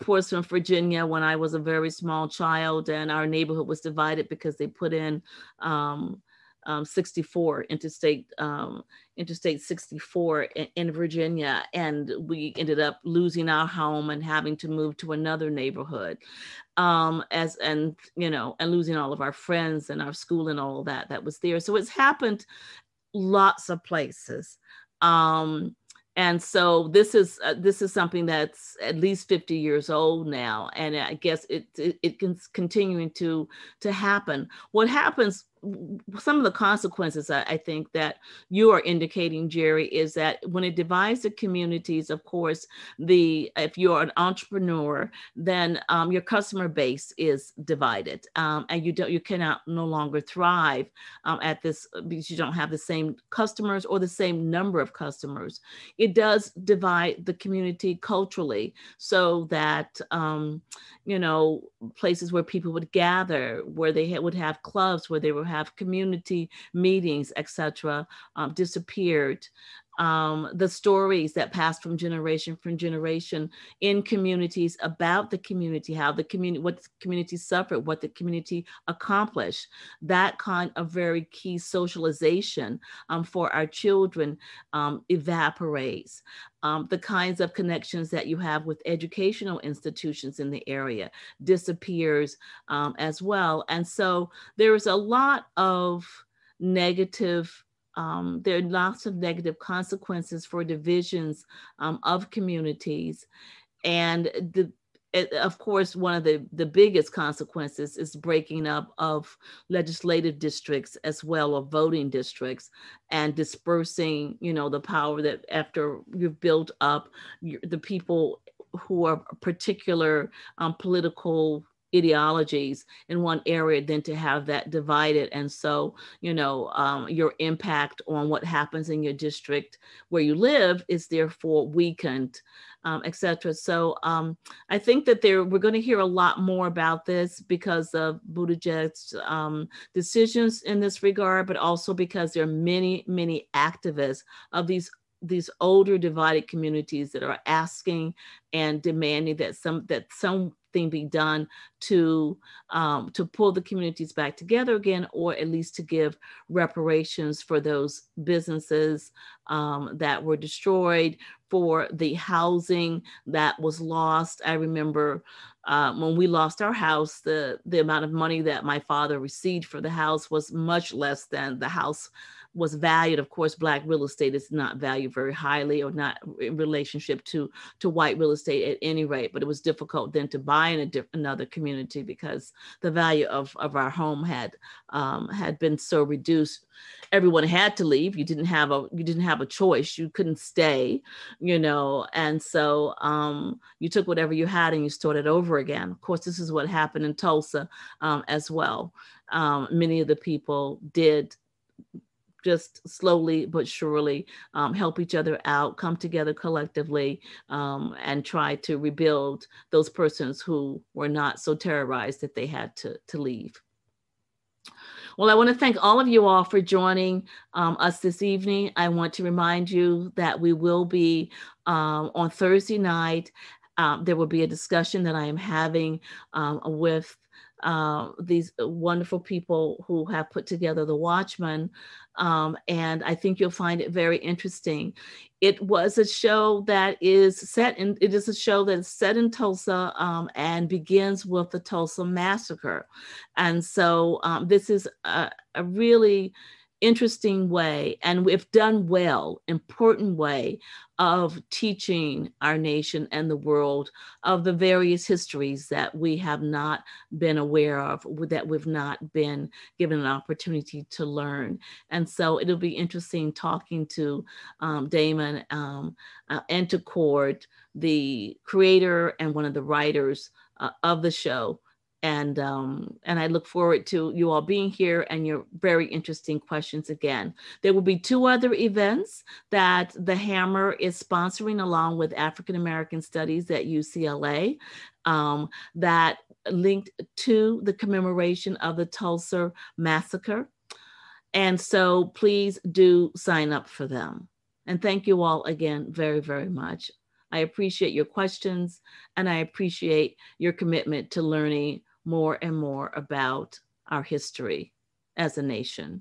Portsmouth, Virginia, when I was a very small child, and our neighborhood was divided because they put in 64 Interstate 64 in Virginia, and we ended up losing our home and having to move to another neighborhood, and losing all of our friends and our school and all of that was there. So it's happened lots of places. And so this is something that's at least 50 years old now, and I guess it's continuing to happen. What happens? Some of the consequences I think that you are indicating, Jerry, is that when it divides the communities, of course, if you're an entrepreneur, then your customer base is divided, and you cannot no longer thrive at this, because you don't have the same customers or the same number of customers. It does divide the community culturally, so that places where people would gather, where they would have clubs, where they would have community meetings, etc., disappeared. The stories that passed from generation in communities about the community, how the community, what the community suffered, what the community accomplished, that kind of very key socialization for our children evaporates. The kinds of connections that you have with educational institutions in the area disappears as well. And so there is a lot of negative. There are lots of negative consequences for divisions of communities. And of course, one of the biggest consequences is breaking up of legislative districts as well, or voting districts, and dispersing, the power that after you've built up the people who are particular political ideologies in one area, than to have that divided. And so, your impact on what happens in your district where you live is therefore weakened, etc. So I think that we're going to hear a lot more about this because of Buttigieg's decisions in this regard, but also because there are many, many activists of these older divided communities that are asking and demanding that something be done to pull the communities back together again, or at least to give reparations for those businesses that were destroyed, for the housing that was lost. I remember when we lost our house, the amount of money that my father received for the house was much less than the house was valued. Of course, Black real estate is not valued very highly, or not in relationship to white real estate at any rate, but it was difficult then to buy in another community because the value of our home had been so reduced. Everyone had to leave. You didn't have a choice. You couldn't stay, and so you took whatever you had and you started over again. Of course, this is what happened in Tulsa as well. Many of the people did just slowly but surely help each other out, come together collectively, and try to rebuild those persons who were not so terrorized that they had to leave. Well, I want to thank all of you all for joining us this evening. I want to remind you that we will be on Thursday night. There will be a discussion that I am having with these wonderful people who have put together the Watchmen, and I think you'll find it very interesting. It is a show that's set in Tulsa and begins with the Tulsa Massacre, and so this is a really interesting way, and if done well, important way of teaching our nation and the world of the various histories that we have not been aware of, that we've not been given an opportunity to learn. And so it'll be interesting talking to Damon Anticord, the creator and one of the writers of the show. And I look forward to you all being here and your very interesting questions again. There will be two other events that the Hammer is sponsoring along with African American Studies at UCLA that linked to the commemoration of the Tulsa Massacre. And so please do sign up for them. And thank you all again very, very much. I appreciate your questions and I appreciate your commitment to learning more and more about our history as a nation.